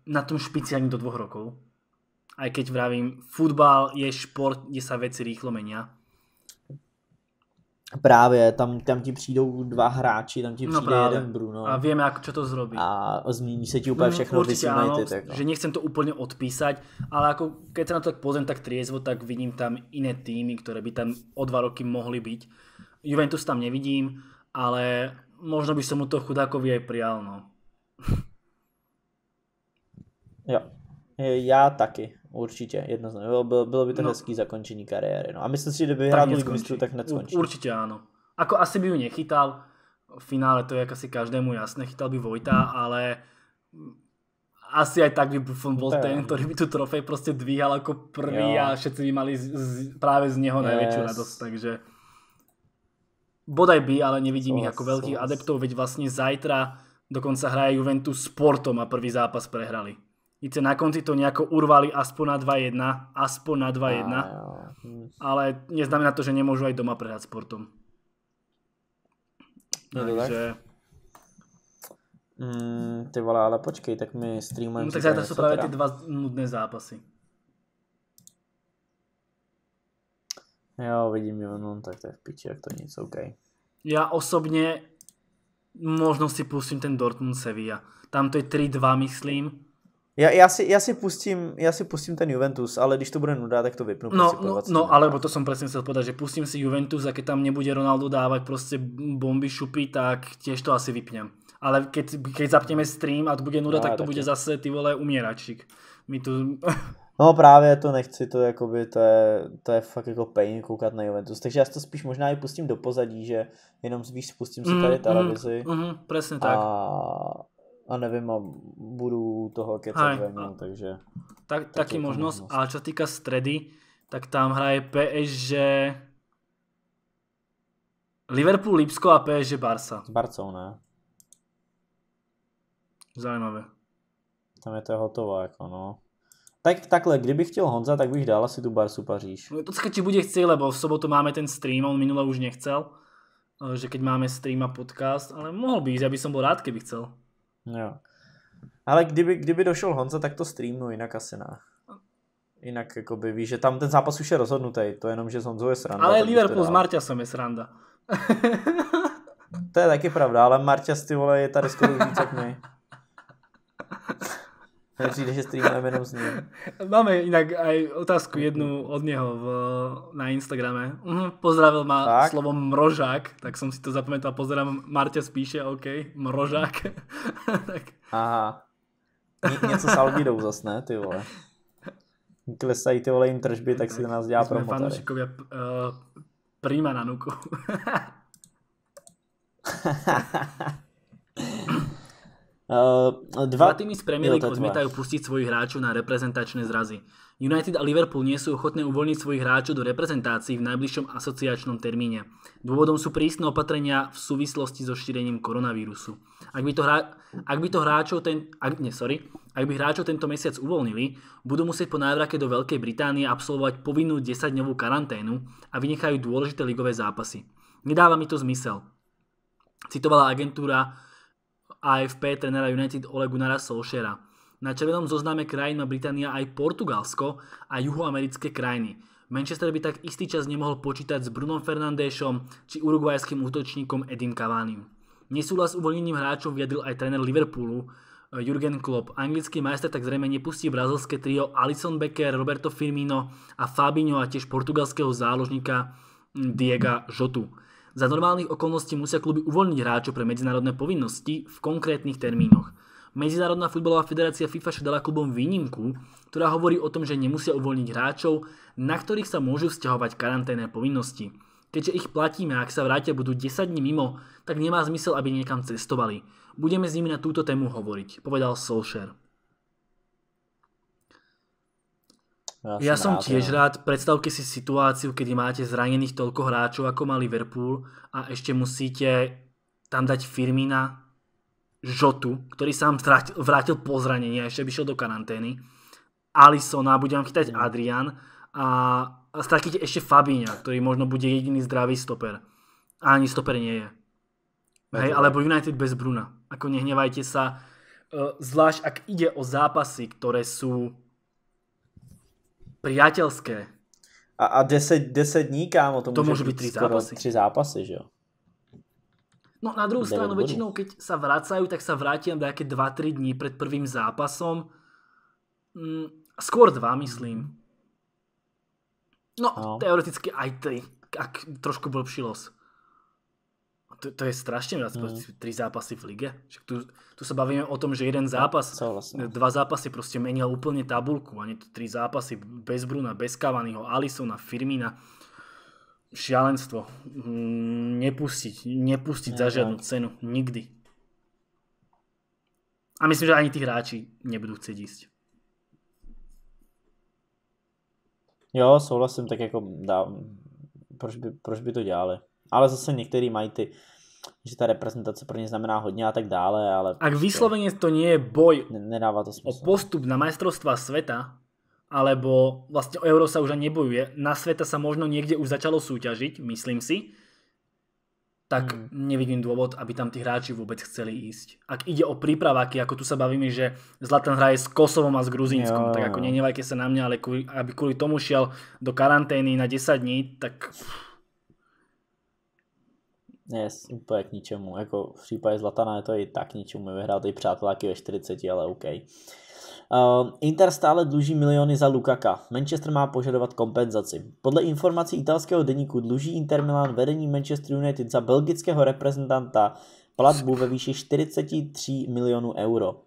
na tom špici ani do 2 rokov. Aj keď vravím, futbal je šport, kde sa veci rýchlo menia. Právě, tam ti přijdou 2 hráči, tam ti přijde jeden Bruno. A vieme, čo to zrobí. A zmíní sa ti úplne všechno. Určite áno, že nechcem to úplne odpísať, ale ako, keď sa na to tak pozriem tak triezvo, tak vidím tam iné týmy, ktoré by tam o 2 roky mohli byť. Juventus tam nevidím, ale možno by som mu to chudákovi aj prijal. No. Jo, ja taky. Určitě, jednoznačně. Bylo by to hezký zakončení kariéry. No. A myslím si, že kdyby hrál Ligu mistrů, tak hned skončí. Určitě ano. Ako asi by ju nechytal v finále, to je jak asi každému jasné, chytal by Vojta, ale asi aj tak by Buffon bol ten, ktorý by tu trofej proste dvíhal ako prvý a všetci by mali práve z neho najväčšiu radosť. Takže bodaj by, ale nevidím ich ako veľkých adeptov, veď vlastne zajtra dokonca hraje Juventus s Portom a prvý zápas prehrali. Víte, na konci to nejako urvali aspoň na 2-1, ale neznamená to, že nemôžu aj doma prehrať Sportom. Takže... Ty vole, ale počkej, tak my streamujeme... No tak zajtra sú práve tie 2 nudné zápasy. Jo, vidím, no tak to je v piči, ak to nic, OK. Ja osobne možno si pustím ten Dortmund Sevilla. Tam to je 3-2, myslím. Ja si pustím ten Juventus, ale když to bude nuda, tak to vypnu. No alebo to som presne chcel povedať, že pustím si Juventus a keď tam nebude Ronaldo dávať proste bomby šupy, tak tiež to asi vypnem. Ale keď zapneme stream a to bude nuda, tak to bude zase ty vole umieračík. No právě to nechci, to je fakt jako pain koukat na Juventus, takže já si to spíš možná i pustím do pozadí, že jenom spíš spustím si tady televizi. Presne tak. A neviem, a budú toho kecať venú, takže... Taký možnosť, ale čo sa týka stredy, tak tam hraje PSG... Liverpool, Lipsko a PSG Barca. S Barcou, ne? Zajímavé. Tam je to hotové, ako no. Tak takhle, kdyby chtěl Honza, tak bych dal asi tu Barcu Paříž. To sa ti bude chcieť, lebo v sobotu máme ten stream, on minule už nechcel, že keď máme stream a podcast, ale mohol by ísť, ja by som bol rád, keby chcel. Jo. Ale kdyby došel Honza, tak to streamnu, jinak asi ne. Jinak jakoby víš, že tam ten zápas už je rozhodnutý, to je jenom, že s Honzou je sranda. Ale Liverpool s Marťasem je sranda. To je taky pravda, ale Marťas, ty vole, je tady skoro víc jak my. Nepřijde, že streamujeme jenom s ním. Máme jinak aj otázku jednu od něho na Instagrame. Pozdravil ma tak slovom mrožák, tak som si to zapamätal. Pozdravím, Marťa spíše, OK, mrožák. Tak. Aha. Něco s Alvidou zas, ne, ty vole. Klesají ty vole jim tržby, tak si to nás dělá promo tady. Fanúšikovia príjma na nuku. Dva týmy z Premier League odmietajú pustiť svojich hráčov na reprezentačné zrazy. United a Liverpool nie sú ochotné uvoľniť svojich hráčov do reprezentácií v najbližšom asociačnom termíne. Dôvodom sú prísne opatrenia v súvislosti so šírením koronavírusu. Ak by hráčov tento mesiac uvoľnili, budú musieť po návrate do Veľkej Británie absolvovať povinnú 10-dňovú karanténu a vynechajú dôležité ligové zápasy. Nedáva mi to zmysel. Citovala agentúra AFP trenéra United Ole Gunnara Solskjaera. Na červenom zozname krajín má Británia aj Portugalsko a juhoamerické krajiny. Manchester by tak istý čas nemohol počítať s Brunom Fernandéšom či uruguajským útočníkom Edim Cavánim. Nesúhlas s uvoľnením hráčom vyjadril aj tréner Liverpoolu Jurgen Klopp. Anglický majster tak zrejme nepustí brazilské trio Alisson Becker, Roberto Firmino a Fabinho a tiež portugalského záložníka Diego Jotu. Za normálnych okolností musia kluby uvoľniť hráčov pre medzinárodné povinnosti v konkrétnych termínoch. Medzinárodná futbalová federácia FIFA však dala klubom výnimku, ktorá hovorí o tom, že nemusia uvoľniť hráčov, na ktorých sa môžu vzťahovať karanténne povinnosti. Keďže ich platíme a ak sa vrátia budú 10 dní mimo, tak nemá zmysel, aby niekam cestovali. Budeme s nimi na túto tému hovoriť, povedal Solskjaer. Ja som tiež rád, predstavte si situáciu, kedy máte zranených toľko hráčov, ako má Liverpool a ešte musíte tam dať Firmina, Jotu, ktorý sa vám vrátil po zranení a ešte by šiel do karantény, Alissona, budem chytať Adrian a stratíte ešte Fabinha, ktorý možno bude jediný zdravý stoper. A ani stoper nie je. Hej, alebo United bez Bruna. Ako nehnevajte sa, zvlášť ak ide o zápasy, ktoré sú priateľské. A 10 dní, kámo, to môže byť 3 zápasy, že jo? No na druhú stranu, väčšinou keď sa vracajú, tak sa vrátia nejaké 2-3 dní pred prvým zápasom. Skôr 2, myslím. No, teoreticky aj 3, ak trošku blbší los. To je strašne viac, 3 zápasy v lige. Však tu sa bavíme o tom, že jeden zápas, 2 zápasy proste menia úplne tabuľku, a nie 3 zápasy bez Bruna, bez Cavaniho, Alissona, Firmina. Šialenstvo. Nepustiť za žiadnu cenu. Nikdy. A myslím, že ani tí hráči nebudú chcieť ísť. Jo, souhlasím, tak jako proč by to dělali? Ale zase některý mají ty, že ta reprezentace pro ně znamená hodně a tak dále, ale... Ak vyslovene to nie je boj o postup na majstrovstvá sveta, alebo vlastne o euro sa už ani nebojuje, na sveta sa možno niekde už začalo súťažiť, myslím si, tak nevidím dôvod, aby tam tí hráči vôbec chceli ísť. Ak ide o prípraváky, ako tu sa bavíme, že Zlatan hraje s Kosovom a s Gruzínskom, tak ako nenevajte sa na mňa, ale aby kvôli tomu šiel do karantény na 10 dní, tak... Yes, úplně k ničemu. Jako v případě Zlatana je to i tak ničemu. Vyhrál tady přáteláky ve 40, ale OK. Inter stále dluží miliony za Lukaka. Manchester má požadovat kompenzaci. Podle informací italského deníku dluží Inter Milan vedení Manchester United za belgického reprezentanta platbu ve výši 43 milionů euro.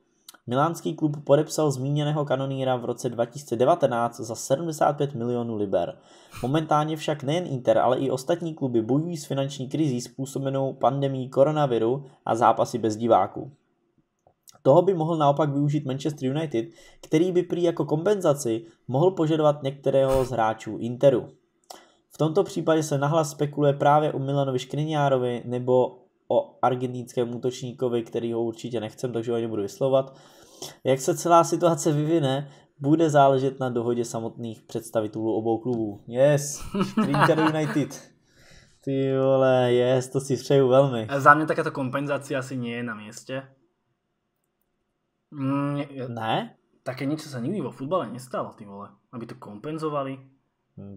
Milánský klub podepsal zmíněného kanoníra v roce 2019 za 75 milionů liber. Momentálně však nejen Inter, ale i ostatní kluby bojují s finanční krizí způsobenou pandemií koronaviru a zápasy bez diváků. Toho by mohl naopak využít Manchester United, který by prý jako kompenzaci mohl požadovat některého z hráčů Interu. V tomto případě se nahlas spekuluje právě o Milanovi Škriniárovi nebo o argentinském útočníkovi, který ho určitě nechcem, takže ho nebudu vyslovovat. Jak se celá situace vyvine, bude záležet na dohodě samotných představitelů obou klubů. Yes, Inter United. Ty vole, yes, to si přeju velmi. Za mě takáto kompenzace asi nie je na mieste. Ne? Také niečo sa nikdy vo futbale nestalo, ty vole. Aby to kompenzovali.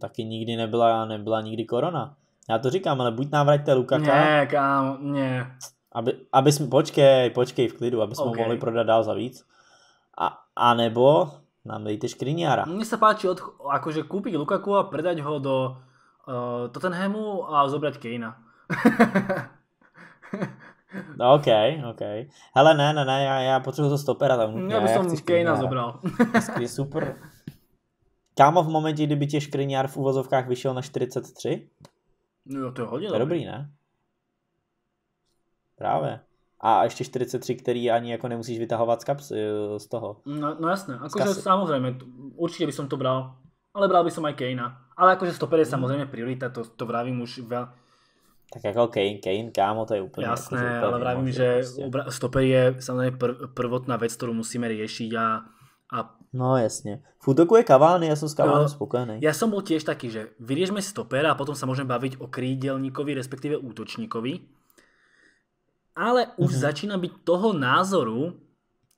Taky nikdy nebyla nikdy korona. Já to říkám, ale buď návraťte Lukaka. Ne, kámo, ne. Aby jsme, počkej v klidu, aby jsme ho mohli prodat dál za víc. A nebo nám dejte Škriniara. Mne sa páči akože kúpiť Lukaku a predať ho do Tottenhamu a zobrať Kejna. OK. Hele, ne, já potřebuji to stopera tam. Já bych som Kejna zobral. Je super. Kámo, v momentě, kdyby tě Škriniar v uvozovkách vyšel na 43... No to je hodně dobrý, ne? Právě. A ještě 43, který ani jako nemusíš vytahovat z kapsy z toho. No jasné, akože samozřejmě, určitě by som to bral, ale bral by som aj Kejna. Ale akože stoper je samozřejmě priorita, to vravím už veľa. Tak jako Kane, kámo, to je úplně... Jasné, akože úplně ale vravím, že prostě. Stoper je samozřejmě prvotná věc, kterou musíme riešiť a... No jasne. V útoku je Cavani, ja som s Cavani spokojný. Ja som bol tiež taký, že vyriešme stopera a potom sa môžeme baviť o krídelníkovi, respektíve útočníkovi. Ale už začína byť toho názoru,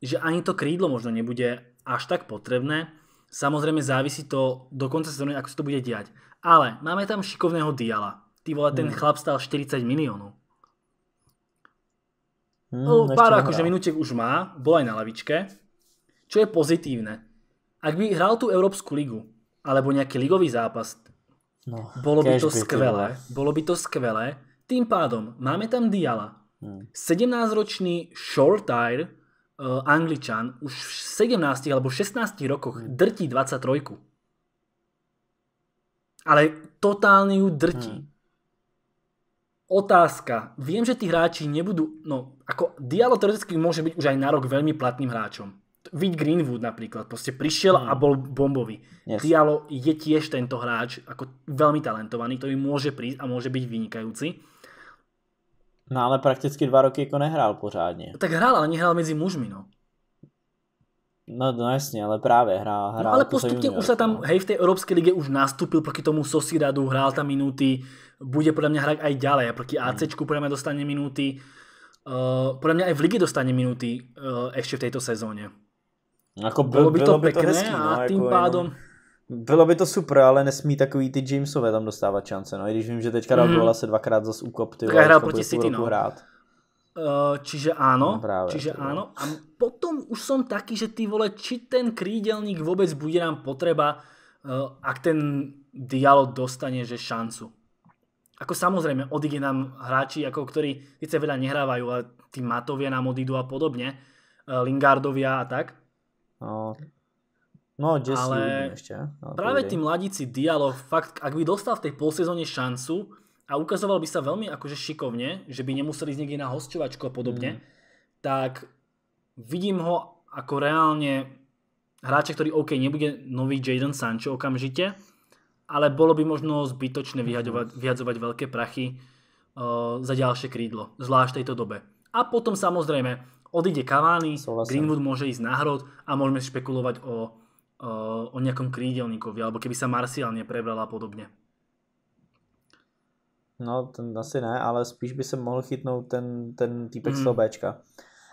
že ani to krídlo možno nebude až tak potrebné. Samozrejme závisí to do konca sezóny, ako sa to bude diať. Ale máme tam šikovného Diala. Ty vole, ten chlap stál 40 miliónov. Pár akože minútiek už má, bol aj na lavičke, čo je pozitívne. Ak by hral tú Európsku ligu alebo nejaký ligový zápas, bolo by to skvelé. Bolo by to skvelé. Tým pádom máme tam Diala. 17-ročný Shortire Angličan už v 17 alebo 16 rokoch drtí 23. Ale totálne ju drtí. Otázka. Viem, že tí hráči nebudú... No, ako Diallo teoreticky môže byť už aj na rok veľmi platným hráčom. Vid Greenwood napríklad. Proste prišiel a bol bombový. Yes. Diallo je tiež tento hráč ako veľmi talentovaný, ktorý môže prísť a môže byť vynikajúci. No ale prakticky 2 roky ako nehrál pořádne. Tak hral, ale nehrál medzi mužmi, no. No jasne, ale práve hrál. No, ale postupne už sa tam, hej, v tej Európskej lige už nastúpil proti tomu Sociedadu, hrál tam minúty, bude podľa mňa hrať aj ďalej, proti ACčku podľa mňa dostane minúty, podľa mňa aj v lige dostane minúty ešte v tejto sezóne. Ako bolo by to hezký, no, a tým jako pádom... Bylo by to super, ale nesmí takový ty Jamesové tam dostávat šance, no, i když vím, že teďka dal Gola se 2krát zas úkop, ty vole, hral proti City, no. Čiže áno. A potom už som taký, že ty vole, či ten krídelník vôbec bude nám potreba, ak ten dialog dostane, že šancu. Ako samozrejme, odíde nám hráči, ako ktorí sice veľa nehrávajú, ale tí Matovia nám odídu a podobne, Lingardovia a tak. No, Jesse ale ešte. No, práve tí mladíci dialog, fakt, ak by dostal v tej polsezóne šancu, a ukazoval by sa veľmi akože šikovne, že by nemuseli ísť niekde na hosťovačku a podobne, tak vidím ho ako reálne hráča, ktorý OK, nebude nový Jadon Sancho okamžite, ale bolo by možno zbytočné vyhadzovať veľké prachy za ďalšie krídlo, zvlášť tejto dobe. A potom samozrejme odíde Cavani, Greenwood môže ísť na hrod a môžeme špekulovať o nejakom krídelníkovi, alebo keby sa Martial neprebral a podobne. No, ten asi ne, ale spíš by se mohl chytnout ten týpek z toho Bčka.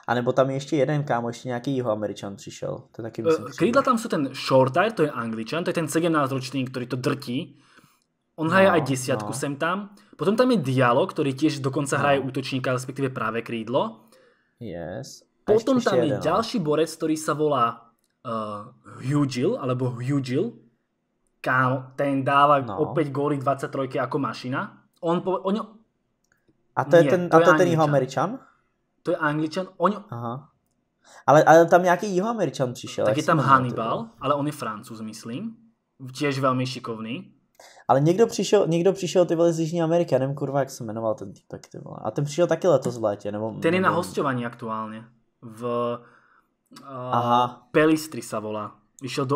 A nebo tam je ještě jeden kámo, ještě nějaký Jihoameričan přišel. To taky myslím, krídla tam jsou ten Shortire, to je Angličan, to je ten 17-ročný, který to drtí. On hraje aj 10 sem tam. Potom tam je Diallo, který tiež dokonca hraje útočníka, respektíve práve krídlo. Yes. Potom tam je ďalší borec, ktorý sa volá Hugil. Kámo, ten dáva opäť góly 23 ako mašina. To je ten Jihoameričan? To je Angličan. Aha. Ale tam nejaký Jihoameričan přišel. Tak je tam Hannibal, ale on je Francúz, myslím. Tiež veľmi šikovný. Ale někdo přišel ty vole z Jižní Ameriky, nevím kurva, jak se jmenoval ten týpek. Ty vole. A ten přišel taky letos v létě. Ten je na hosťovaní aktuálne. Pelistri sa volá. Vyšiel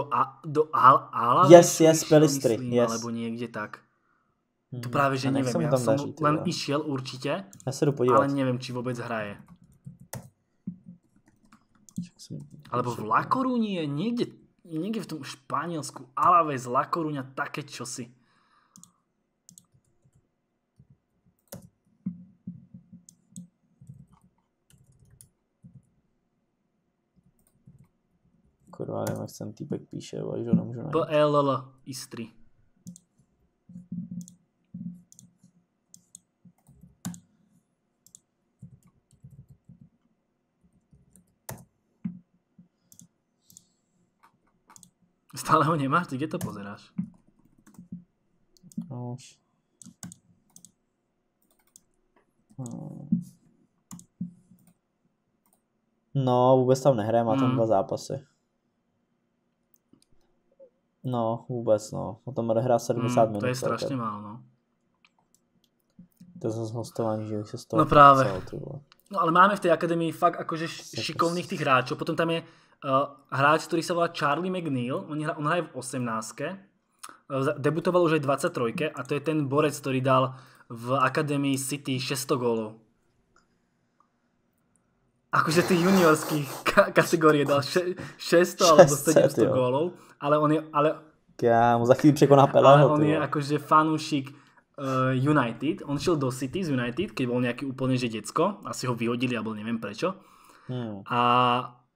do Al-Ala? Yes, Pelistri. Myslím, yes. Alebo niekde tak. To práve, že neviem, len išiel určite, ja sa ale neviem, či vôbec hraje. Alebo v La Coruñi je niekde v tom Španielsku, Alaves, La Coruña, také čosi. Kurva, neviem, ak sem týpek píše, ale že ho nemôžu nájsť. PLL Istri. Stále ho nemáš? Ty kde to pozeráš? No, vůbec tam nehraje, má tam 2 zápasy. No, vůbec no. O tom odehrá 70 minut. To je strašně málo, no. To je zase hostování, že bych se z toho... No právě. No ale máme v té akademii fakt akože šikovných těch hráčů. Potom tam je... hráč, ktorý sa volá Charlie McNeil, on hraje v 18-ke, debutoval už aj v 23-ke a to je ten borec, ktorý dal v Akadémii City 600 gólov. Akože tých juniorských kategórie dal 600 alebo 700 gólov, ale on je... Kámo, za chvíľu překoná Pelého. Ale on je akože fanúšik United, on šiel do City z United, keď bol nejaký úplne že decko, asi ho vyhodili alebo neviem prečo.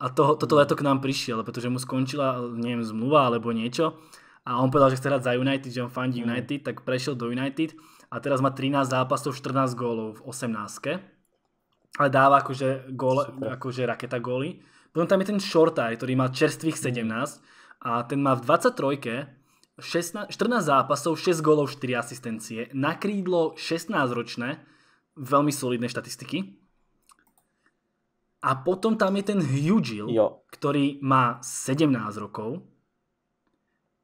A toto leto k nám prišiel, pretože mu skončila, neviem, zmluva alebo niečo. A on povedal, že chce hrať za United, že on fandí United, tak prešiel do United a teraz má 13 zápasov, 14 gólov v 18-ke. ale dáva akože, akože raketa góly. Potom tam je ten Shorty, ktorý má čerstvých 17 a ten má v 23-ke 14 zápasov, 6 gólov, 4 asistencie. Na krídlo 16-ročné, veľmi solidné štatistiky. A potom tam je ten Hugil, ktorý má 17 rokov.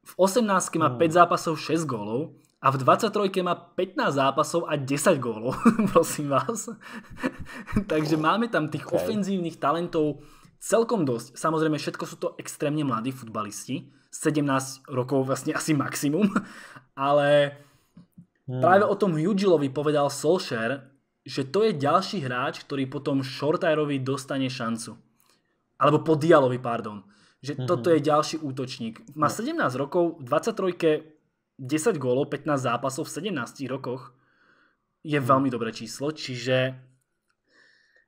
V 18-ke má 5 zápasov, 6 gólov a v 23-ke má 15 zápasov a 10 gólov, prosím vás. Takže máme tam tých ofenzívnych talentov celkom dosť. Samozrejme, všetko sú to extrémne mladí futbalisti. 17 rokov vlastne asi maximum, ale práve o tom Hugilovi povedal Solskjaer, že to je ďalší hráč, ktorý potom Shortyerovi dostane šancu. Alebo po Dialovi, pardon. Že toto je ďalší útočník. Má 17 rokov, v 23-ke 10 gólov, 15 zápasov v 17 rokoch. Je veľmi dobré číslo, čiže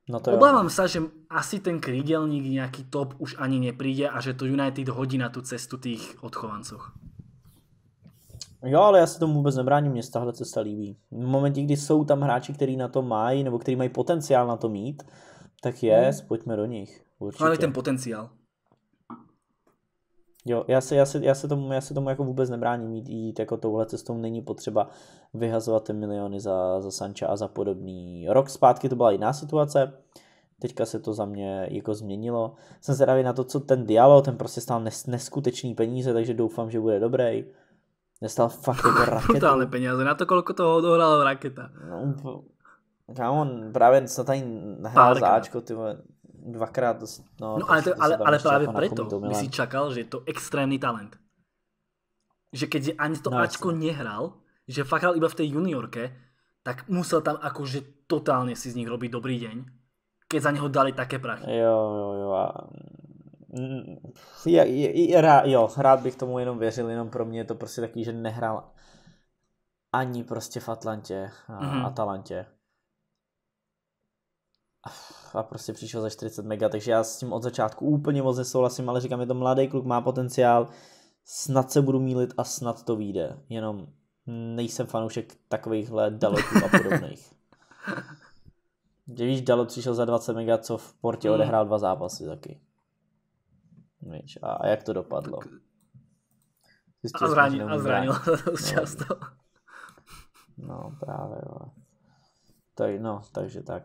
no obávam sa, že asi ten krídelník nejaký top už ani nepríde a že to United hodí na tú cestu tých odchovancoch. Jo, ale já se tomu vůbec nebráním, mě se tahle cesta líbí. V momentě, kdy jsou tam hráči, který na to mají, nebo který mají potenciál na to mít, tak pojďme do nich. Určitě. Ale ten potenciál. Jo, já se tomu jako vůbec nebráním jít jako touhle cestou, není potřeba vyhazovat ty miliony za Sancha a za podobný. Rok zpátky to byla jiná situace, teďka se to za mě jako změnilo. Jsem zvědavý na to, co ten Diallo, ten prostě stál neskutečný peníze, takže doufám, že bude dobrý. Nestal fakt jako raketa. Totálne peniaze, na to, koľko toho odohralo raketa. No, kámo, práve sa tady nahral záčko, dvakrát. No ale práve preto by si čakal, že je to extrémny talent. Že keď ani to Ačko nehral, že fakt hral iba v tej juniorke, tak musel tam akože totálne si z nich robiť dobrý deň, keď za neho dali také prachy. Jo. Rád bych tomu jenom věřil, jenom pro mě je to prostě takový, že nehrál ani prostě v Atlantě a Atalantě a prostě přišel za 40 mega, takže já s tím od začátku úplně moc nesouhlasím, ale říkám, je to mladý kluk, má potenciál, snad se budu mýlit a snad to vyjde, jenom nejsem fanoušek takovýchhle daleků a podobných. Víš, Dalot přišel za 20 mega, co v Portě odehrál 2 zápasy taky. Víš, a jak to dopadlo? A zranil často. No právě, takže tak.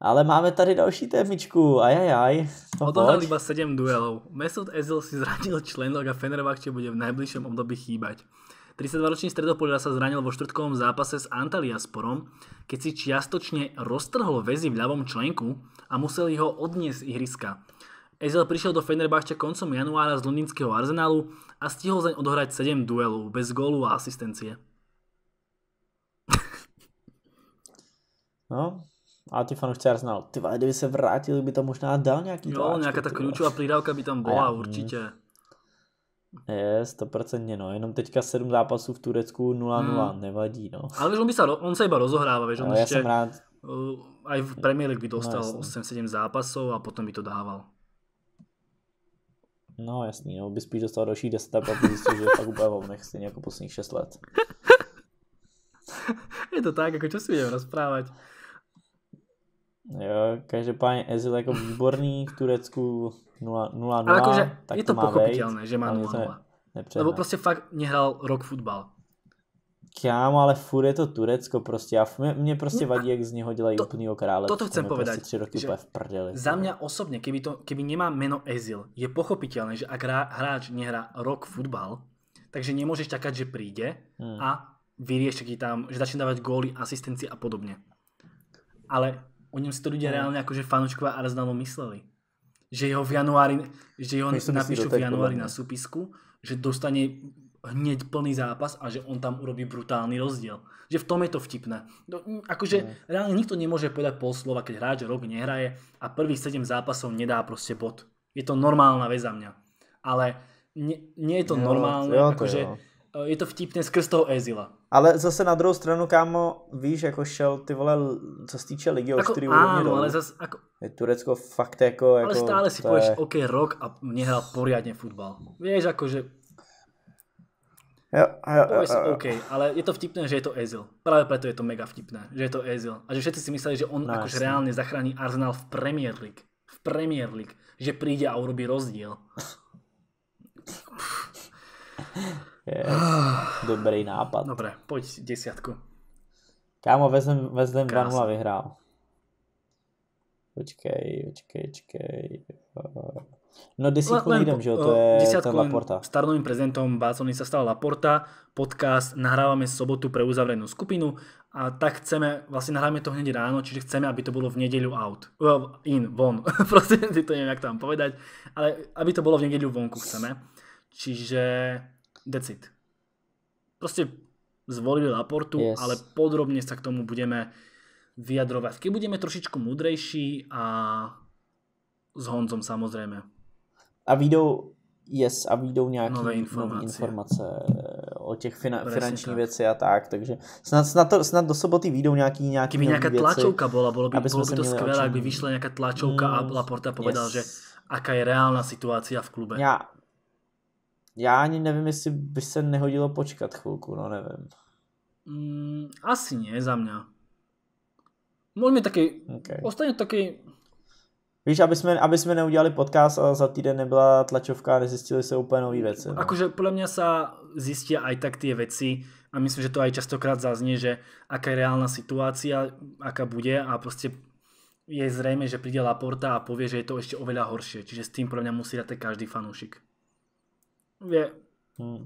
Ale máme tady další témičku, ajajaj. Odohral iba 7 duelov. Mesut Özil si zranil členok a Fenerbahče bude v najbližšom období chýbať. 32-ročný stredopoliar sa zranil vo štvrtkovom zápase s Antalyasporom, keď si čiastočne roztrhol väzy v ľavom členku a museli ho odniesť z ihriska. Özil prišiel do Fenerbahče koncom januára z londýnskeho Arsenalu a stihol zaň odohrať 7 duelov bez gólu a asistencie. No, ale ty fanoušci Arsenalu, tyva, kdyby se vrátili, by tam možná dal nějaký tláčko. Jo, nějaká ta kľúčová pridávka by tam bola určite. Je, 100% no, jenom teďka 7 zápasů v Turecku 0-0, nevadí no. Ale vieš, on sa iba rozohráva, vieš, on ešte aj v Premier League by dostal 8-7 zápasov a potom by to dával. No jasný, by spíš dostal další 10 a pak zjistil, že fakt úplně hovnech stejně jako posledních 6 let. Je to tak, jako čo si budeme rozprávať. Jo, každopádně Özil jako výborný v Turecku 0-0. Ale jakože je to pochopitelné, že má 0-0. Lebo prostě fakt nehral rok fotbal. Kámo, ale furt je to Turecko prostě a mne prostě vadí, jak z něho dělají úplnýho krále. Toto chcem povedať, prostě 3 roky že v prdeli. Za mňa osobne, keby nemá meno Özil, je pochopiteľné, že ak hráč nehrá rok futbal, takže nemôžeš čakať, že príde a vyrieši ti tam, že začne dávať góly, asistencie a podobne. Ale o ňom si to ľudia reálne akože fanúškovia Arsenalu mysleli. Že jeho v januári, že ho napíšu v januári na súpisku, že dostane hneď plný zápas a že on tam urobí brutálny rozdiel. Že v tom je to vtipné. No, akože reálne nikto nemôže povedať pol slova, keď hráč rok nehraje a prvých 7 zápasov nedá proste bod. Je to normálna vec za mňa. Ale nie je to normálne. Je to vtipné skrz toho Özila. Ale zase na druhou stranu, kámo, víš, jako šel ty vole, co se týče ligy o 4 úrovně dolů. Turecko fakt jako... Ale stále si povieš, OK, rok a nehral poriadne futbal. Vieš, akože OK, ale je to vtipné, že je to Özil. Práve preto je to mega vtipné, že je to Özil. A že všetci si mysleli, že on akože reálne zachrání Arsenal v Premier League. V Premier League. Že príde a urobí rozdiel. Yes. Dobrý nápad. Dobre, poď 10. Kámo, West Ham 2-0 vyhrál. Počkej. No desítku nejdem, že jo, to je ten Laporta. Startovým prezidentom Barcelony sa stal Laporta, podcast nahrávame sobotu pre uzavrenú skupinu a tak chceme, vlastne nahrávame to hneď ráno, čiže chceme, aby to bolo v nedeľu out. Well, von. Proste to neviem, jak to vám povedať, ale aby to bolo v nedeľu vonku chceme. Čiže decid. Proste zvolili Laportu, yes. Ale podrobne sa k tomu budeme vyjadrovať. Keď budeme trošičku múdrejší a s Honzom samozrejme. A výjdou nějaké nové informace o těch finanční věci a tak, takže snad do soboty výjdou nějaký věci. Kdyby nějaká tlačovka byla, bylo by to skvělé, kdyby vyšla nějaká tlačovka a Laporta povedal, yes. Že aká je reálna situácia v klube. Já ani nevím, jestli by se nehodilo počkat chvilku, no nevím. Asi nie za mňa. Môžeme taký, Ostane taký. Víš, aby sme neudiali podcast a za týden nebyla tlačovka a nezistili sa úplne nové veci. No. Akože podľa mňa sa zistia aj tak tie veci a myslím, že to aj častokrát zaznie, že aká je reálna situácia, aká bude a proste je zrejme, že príde Laporta a povie, že je to ešte oveľa horšie. Čiže s tým podľa mňa musí dať každý fanúšik. Vie.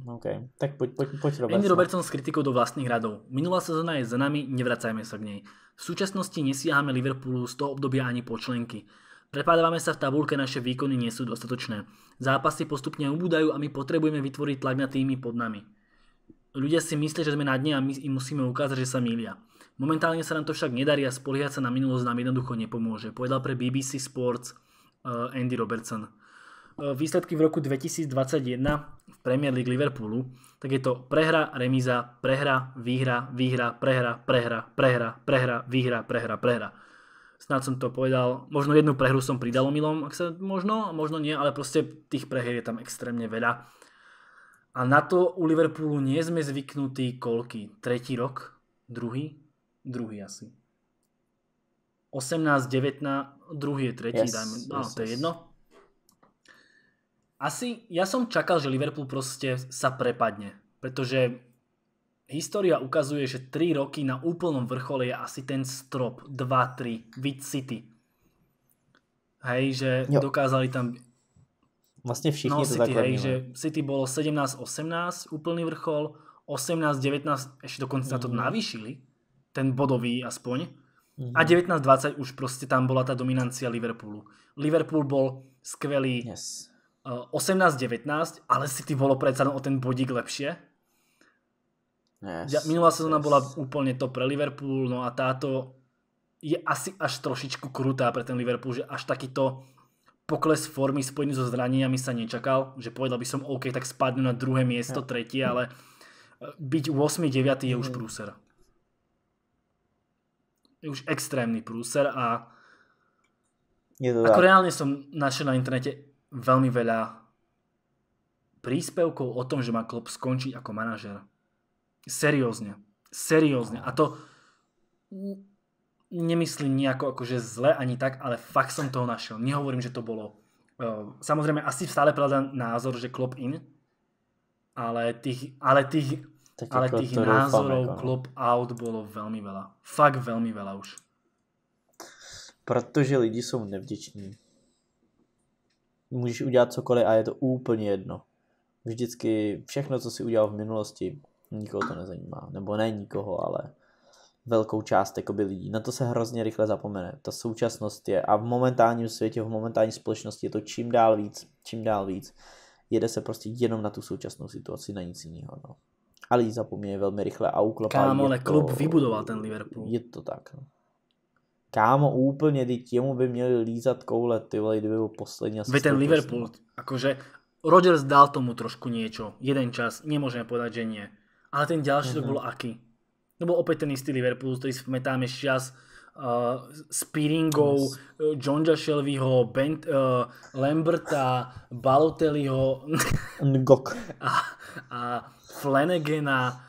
OK, tak poď Robertson. Andy Robertson s kritikou do vlastných radov. Minulá sezóna je za nami, nevracajme sa k nej. V súčasnosti nesiahame Liverpoolu z toho obdobia ani po členky. Prepádávame sa v tabuľke, naše výkony nie sú dostatočné. Zápasy postupne ubúdajú a my potrebujeme vytvoriť tlak na týmy pod nami. Ľudia si myslia, že sme na dne a my im musíme ukázať, že sa mýlia. Momentálne sa nám to však nedarí a spoliehať sa na minulosť nám jednoducho nepomôže, povedal pre BBC Sports Andy Robertson. Výsledky v roku 2021 v Premier League Liverpoolu, tak je to prehra, remíza, prehra, výhra, výhra, prehra, prehra, prehra, prehra, výhra, prehra, prehra. Snáď som to povedal, možno jednu prehru som pridal omylom, možno nie, ale proste tých prehier je tam extrémne veľa. A na to u Liverpoolu nie sme zvyknutí koľky? Tretí rok? Druhý asi. 18, 19, druhý je tretí, to je jedno. Asi, ja som čakal, že Liverpool proste sa prepadne, pretože história ukazuje, že 3 roky na úplnom vrchole je asi ten strop 2-3 vid City. Hej, že jo. Dokázali tam vlastne všichni no, to City, hej, že City bolo 17-18 úplný vrchol, 18-19 ešte dokonca na to navýšili, ten bodový aspoň. A 19-20 už proste tam bola tá dominancia Liverpoolu. Liverpool bol skvelý 18-19, ale City bolo predsa o ten bodík lepšie. Minulá sezóna bola úplne top pre Liverpool, no a táto je asi až trošičku krutá pre ten Liverpool, že až takýto pokles formy spojený so zraneniami sa nečakal, že povedal by som OK, tak spadnú na druhé miesto, tretie, ale byť 8-9 je už prúser. Je už extrémny prúser a ako reálne som našiel na internete veľmi veľa príspevkov o tom, že má Klopp skončiť ako manažer. Seriózne. A to nemyslím nejako akože zle ani tak, ale fakt som toho našiel. Nehovorím, že to bolo. Samozrejme, asi stále pravda názor, že Klopp in, ale tých názorov Klopp out bolo veľmi veľa. Fakt veľmi veľa už. Protože lidi sú nevděční. Můžeš udělat cokoliv a je to úplně jedno. Vždycky všechno, co si udělal v minulosti, nikoho to nezajímá, nebo ne nikoho, ale velkou část jakoby lidí. Na to se hrozně rychle zapomene. Ta současnost je a v momentálním světě, v momentální společnosti je to čím dál víc. Jede se prostě jenom na tu současnou situaci, na nic jiného. No. A lidi zapomínají velmi rychle a uklopají. Kámo, ale klub vybudoval ten Liverpool. Je to tak. No. Kámo, úplne, jemu by měli lízat koule, ty vole, kdyby byl poslední. Veď ten Liverpool, akože Rodgers dal tomu trošku niečo, jeden čas, nemôžeme povedať, že nie. Ale ten ďalší to bol aký? To bol opäť ten istý Liverpool, ktorý spamätáme čas Spearingov, John Shelbyho, Lamberta, Balotelliho a Flanagana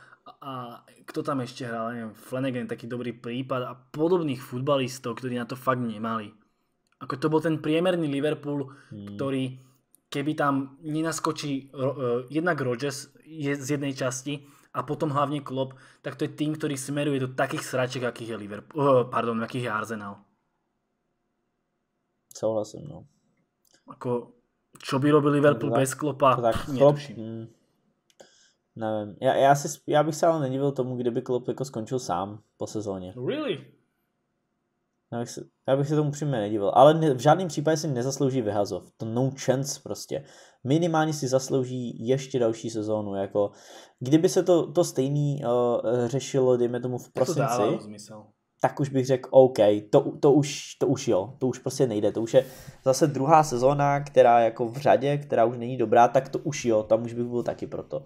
a kto tam ešte hral, neviem, Flanagan, taký dobrý prípad a podobných futbalistov, ktorí na to fakt nemali. Ako to bol ten priemerný Liverpool, ktorý keby tam nenaskočí jednak Rodgers je z jednej časti a potom hlavne Klopp, tak to je tým, ktorý smeruje do takých sračiek, akých je Liverpool, pardon, akých je Arsenal. Souhlasím, no. Ako, čo by robil Liverpool bez Kloppa? Netuším. Nevím. Já bych se ale nedivil tomu, kdyby Klopp jako skončil sám po sezóně. Really? Já bych se tomu přímě nedivil. Ale v žádném případě si nezaslouží vyhazov. To no chance prostě. Minimálně si zaslouží ještě další sezónu. Jako, kdyby se to stejný řešilo, dejme tomu v prosinci, tak už bych řekl, OK, to už jo, to už prostě nejde. To už je zase druhá sezóna, která jako v řadě, která už není dobrá, tak to už jo, tam už bych byl taky proto.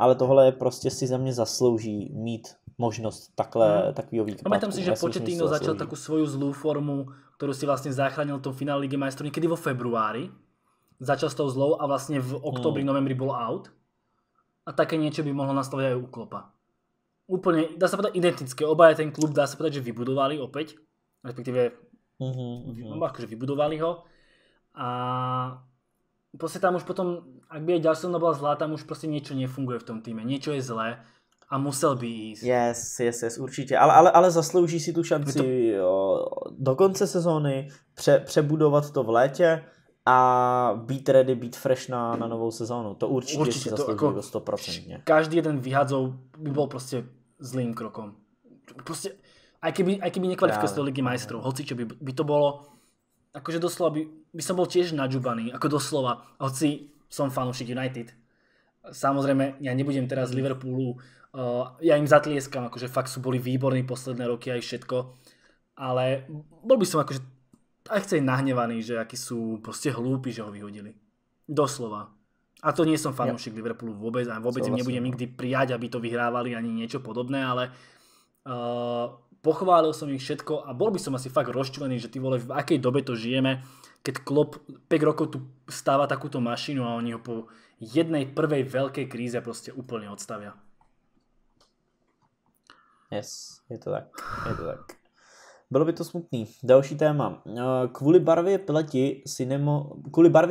Ale tohle prostě si za mě zaslouží mít možnost takovýho výpadku. Pamätám si, že Pochettino začal takú svoju zlú formu, ktorú si vlastne zachránil v tom finále Ligy majstrov niekedy vo februári. Začal s tou zlou a vlastne v oktobri, novembri bol out. A také niečo by mohlo nastaviť aj u Kloppa. Úplne, dá sa povedať, identické. Obaja ten klub, dá sa povedať, že vybudovali opäť. Respektíve, akože vybudovali ho. A proste tam už potom, ak by aj ďalšia sezóna bola zlá, tam už proste niečo nefunguje v tom týme, niečo je zlé a musel by ísť. Yes, určitě, ale zaslouží si tu šanci do konce sezóny, přebudovat to v létě a být ready, být fresh na novou sezónu, to určitě si zaslouží do 100%. Každý jeden vyhadzov by bol proste zlým krokom. Proste, aj keby nekvalifikovali do Ligy majstrov, hoci čo by to bolo, akože doslova by som bol tiež nadžubaný, ako doslova, hoci som fanúšik United. Samozrejme, ja nebudem teraz z Liverpoolu, ja im zatlieskam, akože fakt sú boli výborní posledné roky aj všetko, ale bol by som akože aj chcej nahnevaný, že akí sú proste hlúpi, že ho vyhodili. Doslova. A to nie som fanúšik Liverpoolu vôbec, a vôbec im nebudem nikdy prijať, aby to vyhrávali ani niečo podobné, ale pochválil som ich všetko a bol by som asi fakt rozčúlený, že ty vole, v akej dobe to žijeme, keď Klopp 5 rokov tu stáva takúto mašinu a oni ho po jednej prvej veľkej kríze proste úplne odstavia. Yes, je to tak. Bylo by to smutný. Další téma. Kvůli barvě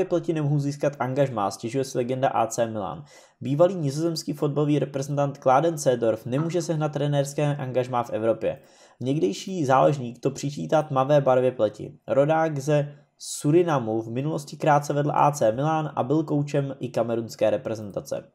pleti nemohu získat angažmá, stěžuje si legenda AC Milan. Bývalý nizozemský fotbalový reprezentant Kláden Seedorf nemůže sehnat trenérské angažmá v Evropě. Někdejší záležník to přičítá tmavé barvě pleti. Rodák ze Surinamu v minulosti krátce vedl AC Milan a byl koučem i kamerunské reprezentace.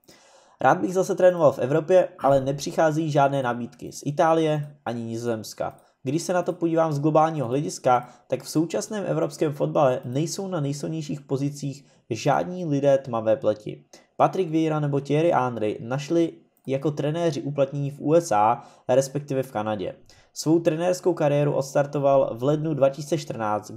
Rád bych zase trénoval v Evropě, ale nepřichází žádné nabídky z Itálie ani Nizozemska. Když se na to podívám z globálního hlediska, tak v současném evropském fotbale nejsou na nejsilnějších pozicích žádní lidé tmavé pleti. Patrick Vieira nebo Thierry Henry našli jako trenéři uplatnění v USA, respektive v Kanadě. Svou trenérskou kariéru odstartoval v lednu 2014,